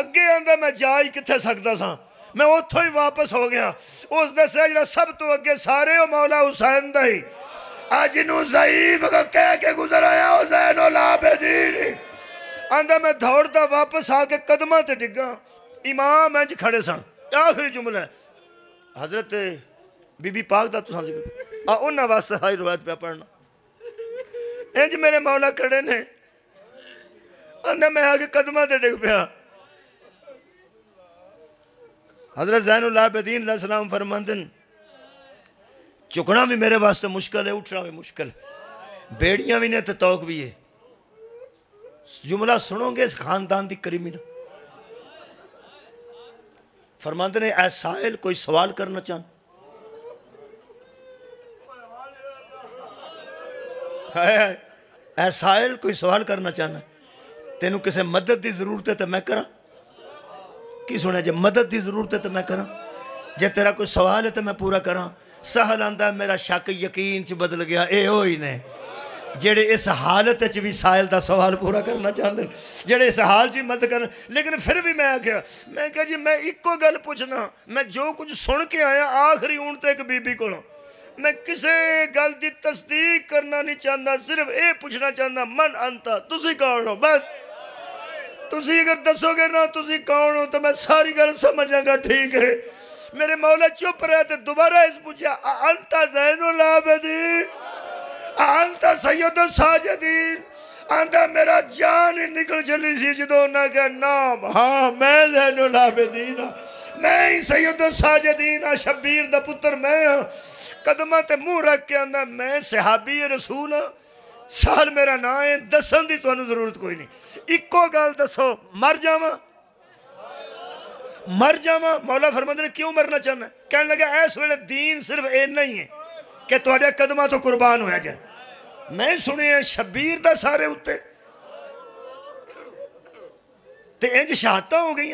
अगे आंदा मैं जा ही किथे सकदा सा, मैं उत्थों ही वापस हो गया। उस दस्या जो सब तो अगे सारे हो मौला हुसैन दा ही, अज नू ज़ईफ कह के गुजर आया हुसैन लाबेदीन। आंदा मैं दौड़ता वापस आके कदमां ते डिगा, इमाम इंज खड़े सन। आखिरी जुमला हजरत बीबी पाक का तुसा जिक्र आ उन्होंने वास्ते हाई रवायत पे पढ़ना। इंज मेरे मौला खड़े ने, आना मैं आके कदमां ते डिग पिया। हजरत ज़ैनुल आबदीन अलैहिस्सलाम फरमांदे ने झुकना भी मेरे वास्ते मुश्किल है, उठना भी मुश्किल, बेड़ियां भी ने तो तौक भी है। जुमला सुनोगे इस खानदान की करीमी का। फरमांदे ने ऐ साहिल कोई सवाल करना चाहन, ऐ साहिल कोई सवाल करना चाहना, तेनू किसी मदद की जरूरत है तो मैं करा। की सुने जे मदद की जरूरत है तो मैं करा, जे तेरा कोई सवाल है तो मैं पूरा करा। सहल आंदा मेरा शक यकीन च बदल गया। यो ही ने जेड़े इस हालत च भी साहिल का सवाल पूरा करना चाहते, जेड़े इस हाल च मदद कर। लेकिन फिर भी मैं आख्या मैं क्या जी मैं इको गल पूछना, मैं जो कुछ सुन के आया आखिरी हूं तो एक बीबी को मैं किसी गल की तस्दीक करना नहीं चाहता, सिर्फ ये पूछना चाहता मन अंता तुसी कौन हो। बस तुसी अगर दसोगे ना तुसी कौन हो तो मैं सारी गल समझांगा। ठीक है मेरे मौला चुप रहे तो दोबारा इस पूछा अंता ज़ैनुल आबदीन अंता सैयदुस साजिदीन। आंदा मेरा जान ही निकल चली सी जो उन्हें क्या नाम, हाँ मैं ज़ैनुल आबदीन हाँ, मैं ही सैयदुस साजिदीन हाँ, शब्बीर दा पुत्तर मैं हाँ। कदमां ते मुँह रख के आंदा मैं सहाबी रसूल हाँ, साल मेरा ना है, दसन की तुहानू जरूरत कोई नहीं। इको गल दसो मर जावां मर जावा। मौला फरमाते ने क्यों मरना चाहना? कहने लगे इस वेले दीन सिर्फ इन्ना ही है कि तुहाडे कदमां तो कुर्बान होया जाए। मैं सुनिया शबीर दा सारे उत्ते ते इंज शहादतां हो गई।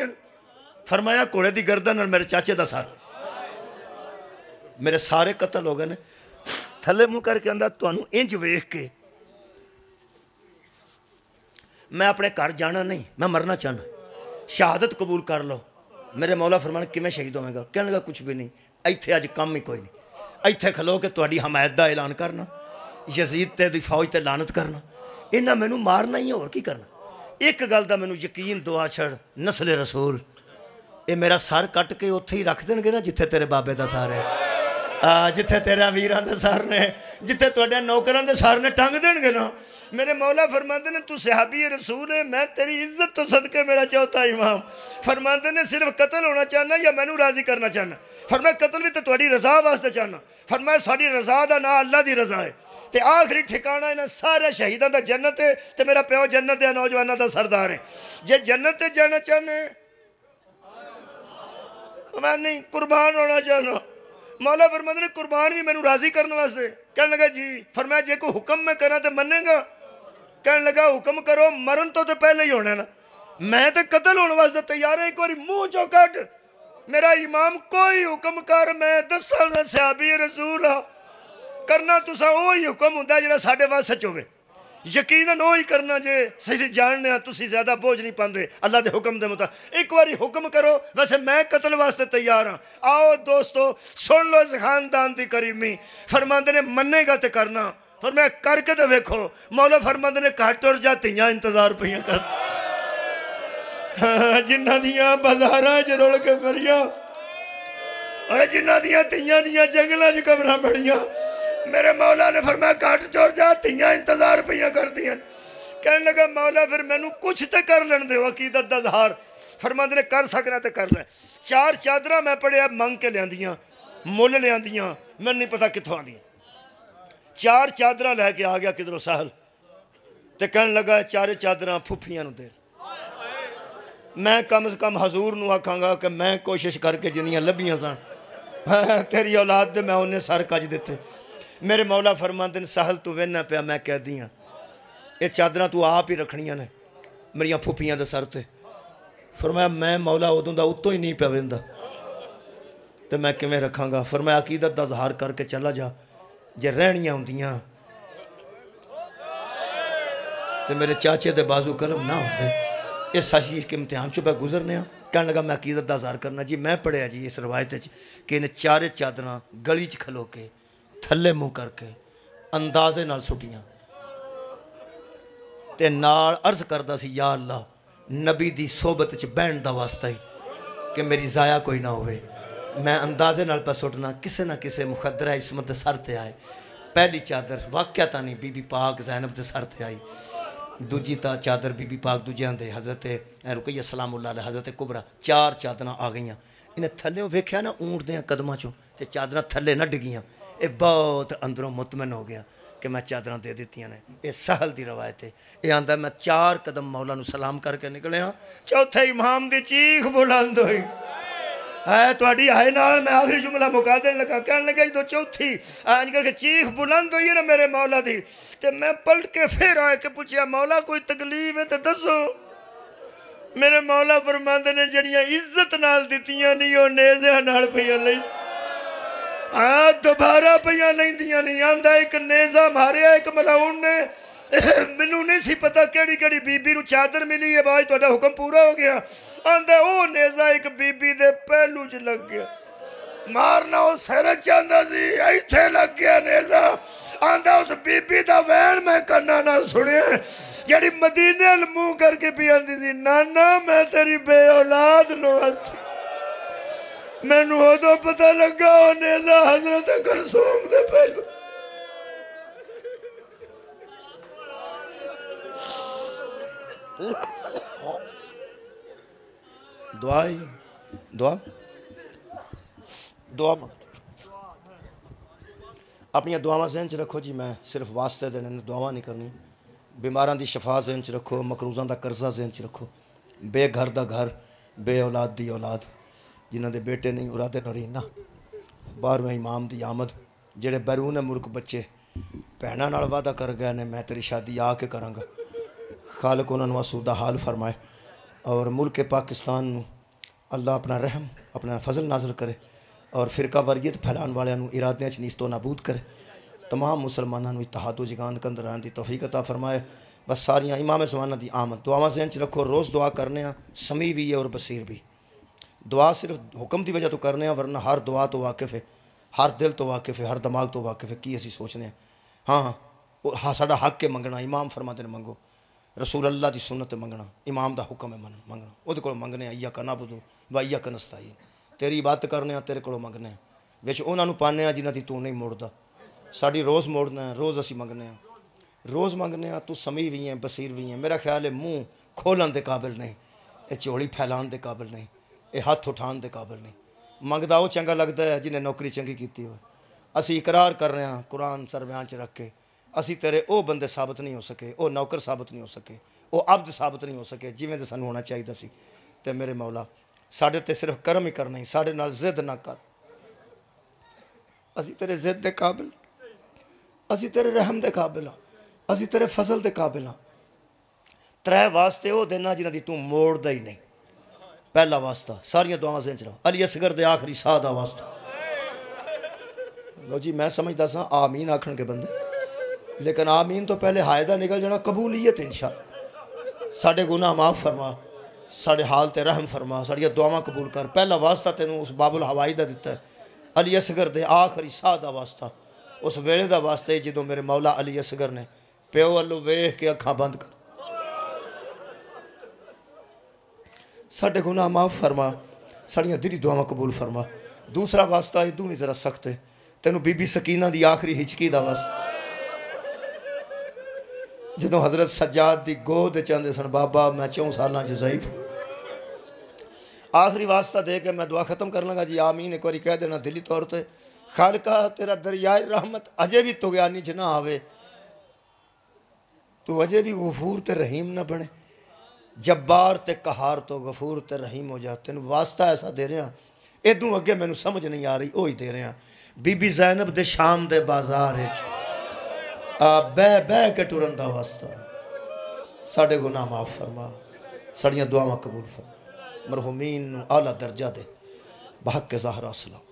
फरमाया घोड़े की गर्दन मेरे चाचे दा सार मेरे सारे कतल हो गए ने। थले मुँह करके आंदा तुहानूं इंज वेख के मैं अपने घर जाना नहीं, मैं मरना चाहना, शहादत कबूल कर लो। मेरे मौला फरमान किवें शहीद होवेगा? कहन लगा कुछ भी नहीं, इत्थे अज कम ही कोई नहीं, इत्थे खलो के तुहाडी हमायत का ऐलान करना, यजीद ते फौज ते लानत करना, इन्हां मैनूं मारना ही होर की करना। एक गल दा मैनूं यकीन दुआ छड़ नस्ले रसूल ये मेरा सर कट के उत्थे ही रख देणगे ना जिथे तेरे बाबे दा सर है, जिथे तेरे अमीरां दे सर ने, जिथे तुहाडे नौकरां दे सर ने टंग देणगे ना। मेरे मौला फरमाते ने तू सहाबी रसूल है, मैं तेरी इज्जत तो सदके मेरा चौथा इमाम। फरमाते ने सिर्फ कतल होना चाहना या मैनू राजी करना चाहना? फरमाया कतल भी तो तुहाडी रजा वास्ते चाहना। फरमाया साडी रजा दा ना अल्लाह दी रजा है ते आखिरी ठिकाना इन्हां सारे शहीदां दा जन्नत है ते मेरा प्यो जन्नत है, नौजवानों का सरदार है। जे जन्नत जाना चाहना मैं नहीं कुर्बान होना चाहना। मौला फरमाते ने कुर्बान भी मैनू राजी करने वास्ते। कहने लगा जी। फरमाया जे कोई हुक्म मैं करा तो मनेगा? कहने लगा हुक्म करो, मरण तो तो पहले ही होना ना, मैं तो कतल होने वास्ते तैयार है। एक बार मुँह चो कट मेरा इमाम कोई हुक्म कर, मैं दसा दा सहाबी रसूल हाँ। करना तुसा वो ही हुक्म होंदा जिहड़ा साडे वास्ते सच होवे, यकीनन वो ही करना। जे सही जानने तुसी ज्यादा बोझ नहीं पाते अल्लाह के हुक्म के मुताबिक। एक बार हुक्म करो, वैसे मैं कतल वास्ते तैयार हाँ। आओ दोस्तों सुन लो इस खानदान की करीमी। फरमाते ने मनेगा तो करना, पर मैं करके तो वेखो। मौला फरमाते ने घट और जा तियां इंतजार पई कर जिन्हां दियां बाजारां च रुल के मरियां, जिन्हां दियां तियां दियां जंगलां च कबरां बणियां। मेरे मौला ने फरमाया घट चोर जा तियां इंतजार पई करदियां। कहने लगा मौला फिर मैनू कुछ तो कर लैण दो अकीदत दा इज़हार। फरमाते ने कर सकना तो कर लै। चार चादरां मैं पढ़िया मंग के लियांदियां, मुल लियांदियां, मैनू नहीं पता कित्थों आंदियां। चार चादर लैके आ गया किधरों साहल ते कहन लगा चारे चादर फुफिया दे। मैं कम से कम हजूर नू आखांगा कि मैं कोशिश करके जिन्नियां लभियां सन तेरी औलाद दे मैं उन्हें सर कज दिते। मेरे मौला फरमांदे ने साहल तू वेना पिया मैं कह दी ये चादर तू आप ही रखनिया ने मेरिया फुफिया दे सर ते। फरमाया मैं मौला उदों का उत्तों ही नहीं पिया वेंदा ते मैं किवें रखांगा। फरमाया अकीदत दा इज़हार करके चला जा, जे रहनियां होंदियां ते मेरे चाचे दे बाजू कलम ना होंदे। इस हशीश के इम्तिहान चो पे गुजरने। कहने लगा मैं अकीदत दा इज़हार करना जी। मैं पढ़िया जी इस रवायत कि इन्हें चारे चादरां गली च खलो के थले मुँह करके अंदाजे नाल सुटियां ते नाल अर्ज करदा सी या अल्लाह नबी दी सोबत च बहन दा वास्ता ही कि मेरी ज़ाया कोई ना होवे। मैं अंदाजे नाल पर सुटना किसी ना किसी मुखदरा इसमत के सर ते आए। पहली चादर वाकया तानी बीबी पाक जैनब के सर ते आई। दूजी ता चादर बीबी पाक दूजियां दे हज़रत रुकैया सलामुल्लाह अलैहा हज़रत कुबरा। चार चादर आ गई। इन्हें थल्ले वेख्या ना ऊँट दे कदमां चो ते चादर थल्ले न डिगियां। यह बहुत अंदरों मुतमन हो गया कि मैं चादर दे दित्तियां ने। यह सहल की रवायत है। यह आंदा मैं चार कदम मौला नू सलाम करके निकलिया, चौथे इमाम की चीख बुलंद हुई है थोड़ी आए नाल। मैं आखिरी जुमला मुका देन लगा। कहने लगा जो चौथी आज करके चीख बुलंद हुई है ना मेरे मौला दी ते मैं पलट के फिर आए के पूछया मौला कोई तकलीफ है तो दसो। मेरे मौला फरमांदे ने जड़ियाँ इज्जत नाल दित्तियां नहीं वो नेज़ियां नाल पईयां लई आ दोबारा पईयां लैंदियां नहीं। आंदा एक नेज़ा मारिया एक मलाउन ने। मैनू नहीं सी पता केड़ी केड़ी बीबी नू चादर मिली है। भाई तुहाडा हुक्म पूरा हो गया। आंदा वो नेजा एक बीबी दे पहलू च लग गया। मारना वो सिर चाहता सी इत्थे लग गया नेजा। आंदा उस बीबी दा वैन मैं कन्ना नाल सुनिया जिहड़ी मदीने अल मूँह करके पी आंदी सी नाना मैं तेरी बे औलाद नूसी। मैनू उदों पता लगा वो नेजा हजरत कुलसूम दे पहलू। दुआ दुआ दुआ अपनी दुआव जहन च रखो जी। मैं सिर्फ वास्ते देने ने दुआव नहीं करनी। बीमारां दी शफा जहन च रखो, मकरूज़ां दा कर्जा जहन च रखो, बेघर दा घर, बे औलाद दी औलाद। जिन्हों के बेटे नहीं उरादे नौरीना बारहवें इमाम की आमद जेडे बैरून है मुल्क बच्चे भैनों नाल वादा कर गए ने मैं तेरी शादी आके करांगा खालक उन्होंने आसूदा हाल फरमाए और मुल्क पाकिस्तान नू अल्लाह अपना रहम अपना फजल नाजल करे और फिरका वरीयत फैलाने वालों इरादे च नीस्तो नाबूद करे तमाम मुसलमानों इत्तहादो जिगान कंदर आने की तौफीक अता फरमाए। बस सारिया इमाम ज़माना की आमद दुआवां ज़हन च रखो। रोज़ दुआ करने समी भी है और बसीर भी। दुआ सिर्फ हुक्म की वजह तो करने वरना हर दुआ तो वाकिफ है, हर दिल तो वाकिफ है, हर दिमाग तो वाकिफ है कि असी सोचने हाँ हाँ साडा हक है मंगना। इमाम फरमाते हैं मंगो, रसूल अल्लाह की सुनत मंगना, इमाम का हुक्म है मन मंगना उहदे कोलों मंगने आइया करना बुदू वाइया कनस्ताई तेरी इबादत करने तेरे कोलों मंगने विच उन्होंने पाने जिन्हां दी तू नहीं मोड़दा साडी रोज़ मोड़ना है। रोज़ असी मंगने रोज़ मंगने तू समी भी है बसीर भी है। मेरा ख्याल है मूँह खोलन के काबिल नहीं, ये झोली फैलान के काबिल नहीं, ये हथ उठाने के काबिल नहीं। मंगदा वो चंगा लगता है जिन्हें नौकरी चंगी की हो। असी इकरार कर रहे हैं कुरान सरव्यां च रख के असी तेरे वो बंदे साबित नहीं हो सके, वो नौकर साबित नहीं हो सके, वो अब्द साबित नहीं हो सके जिमें तो सूँ होना चाहिए सी। तो मेरे मौला साढ़े तो सिर्फ कर्म ही करना ही, साढ़े नाल जिद ना कर, असी तेरे जिद के काबिल, असी तेरे रहम के काबिल हाँ, असी तेरे फजल के काबिल हाँ। त्रै वास्ते वो देना जिन्हें तू मोड़दा ही नहीं। पहला वास्ता सारिया दुआवां ज़हन च रख अली असगर दे आखिरी साह दा वास्ता। लो जी मैं समझदा सां आमीन आखण के बंदे, लेकिन आमीन तो पहले हायदा निकल जाना कबूलियत। इंशाअल्लाह साढ़े गुनाह माफ़ फरमा, साढ़े हाल ते रहम फरमा, साढ़िया दुआवां कबूल कर। पहला वास्ता तेनू उस बाबुल हवाई दा दिता है अली असगर दे आखिरी साह दा वास्ता, उस वेले दा वास्ते जदों मेरे मौला अली असगर ने प्यो अल्लो वेख के अखां बंद कर साढ़े गुनाह माफ़ फरमा, साड़िया दिली दुआवां कबूल फरमा। दूसरा वास्ता इदू भी जरा सख्त है तेनों बीबी सकीना की आखिरी हिचकी का वास्ता। जदों हज़रत सज्जाद की गोद चाहते सन बाबा मैं चौं साल ज़ईफ आखिरी वास्ता दे के मैं दुआ खत्म कर लगा जी। आमीन एक बार कह देना दिली तौर पर ते। खालका तेरा दरियाए रहमत अजे भी तुगयानी च ना आवे, तू अजे भी गफूर ते रहीम ना बने, जब्बार ते कहार तो गफूर ते रहीम हो जा। तेन वास्ता ऐसा दे रहा इदू अगे मैनू समझ नहीं आ रही, वही दे रहा। बीबी ज़ैनब दे शाम दे बाजार बह बह के टुरन का वास्ता। साढ़े गुनाह माफ़ फरमा, साड़ियाँ दुआवां कबूल फरमा, मरहूमीन आला दर्जा दे बहक के ज़हरा सलाम।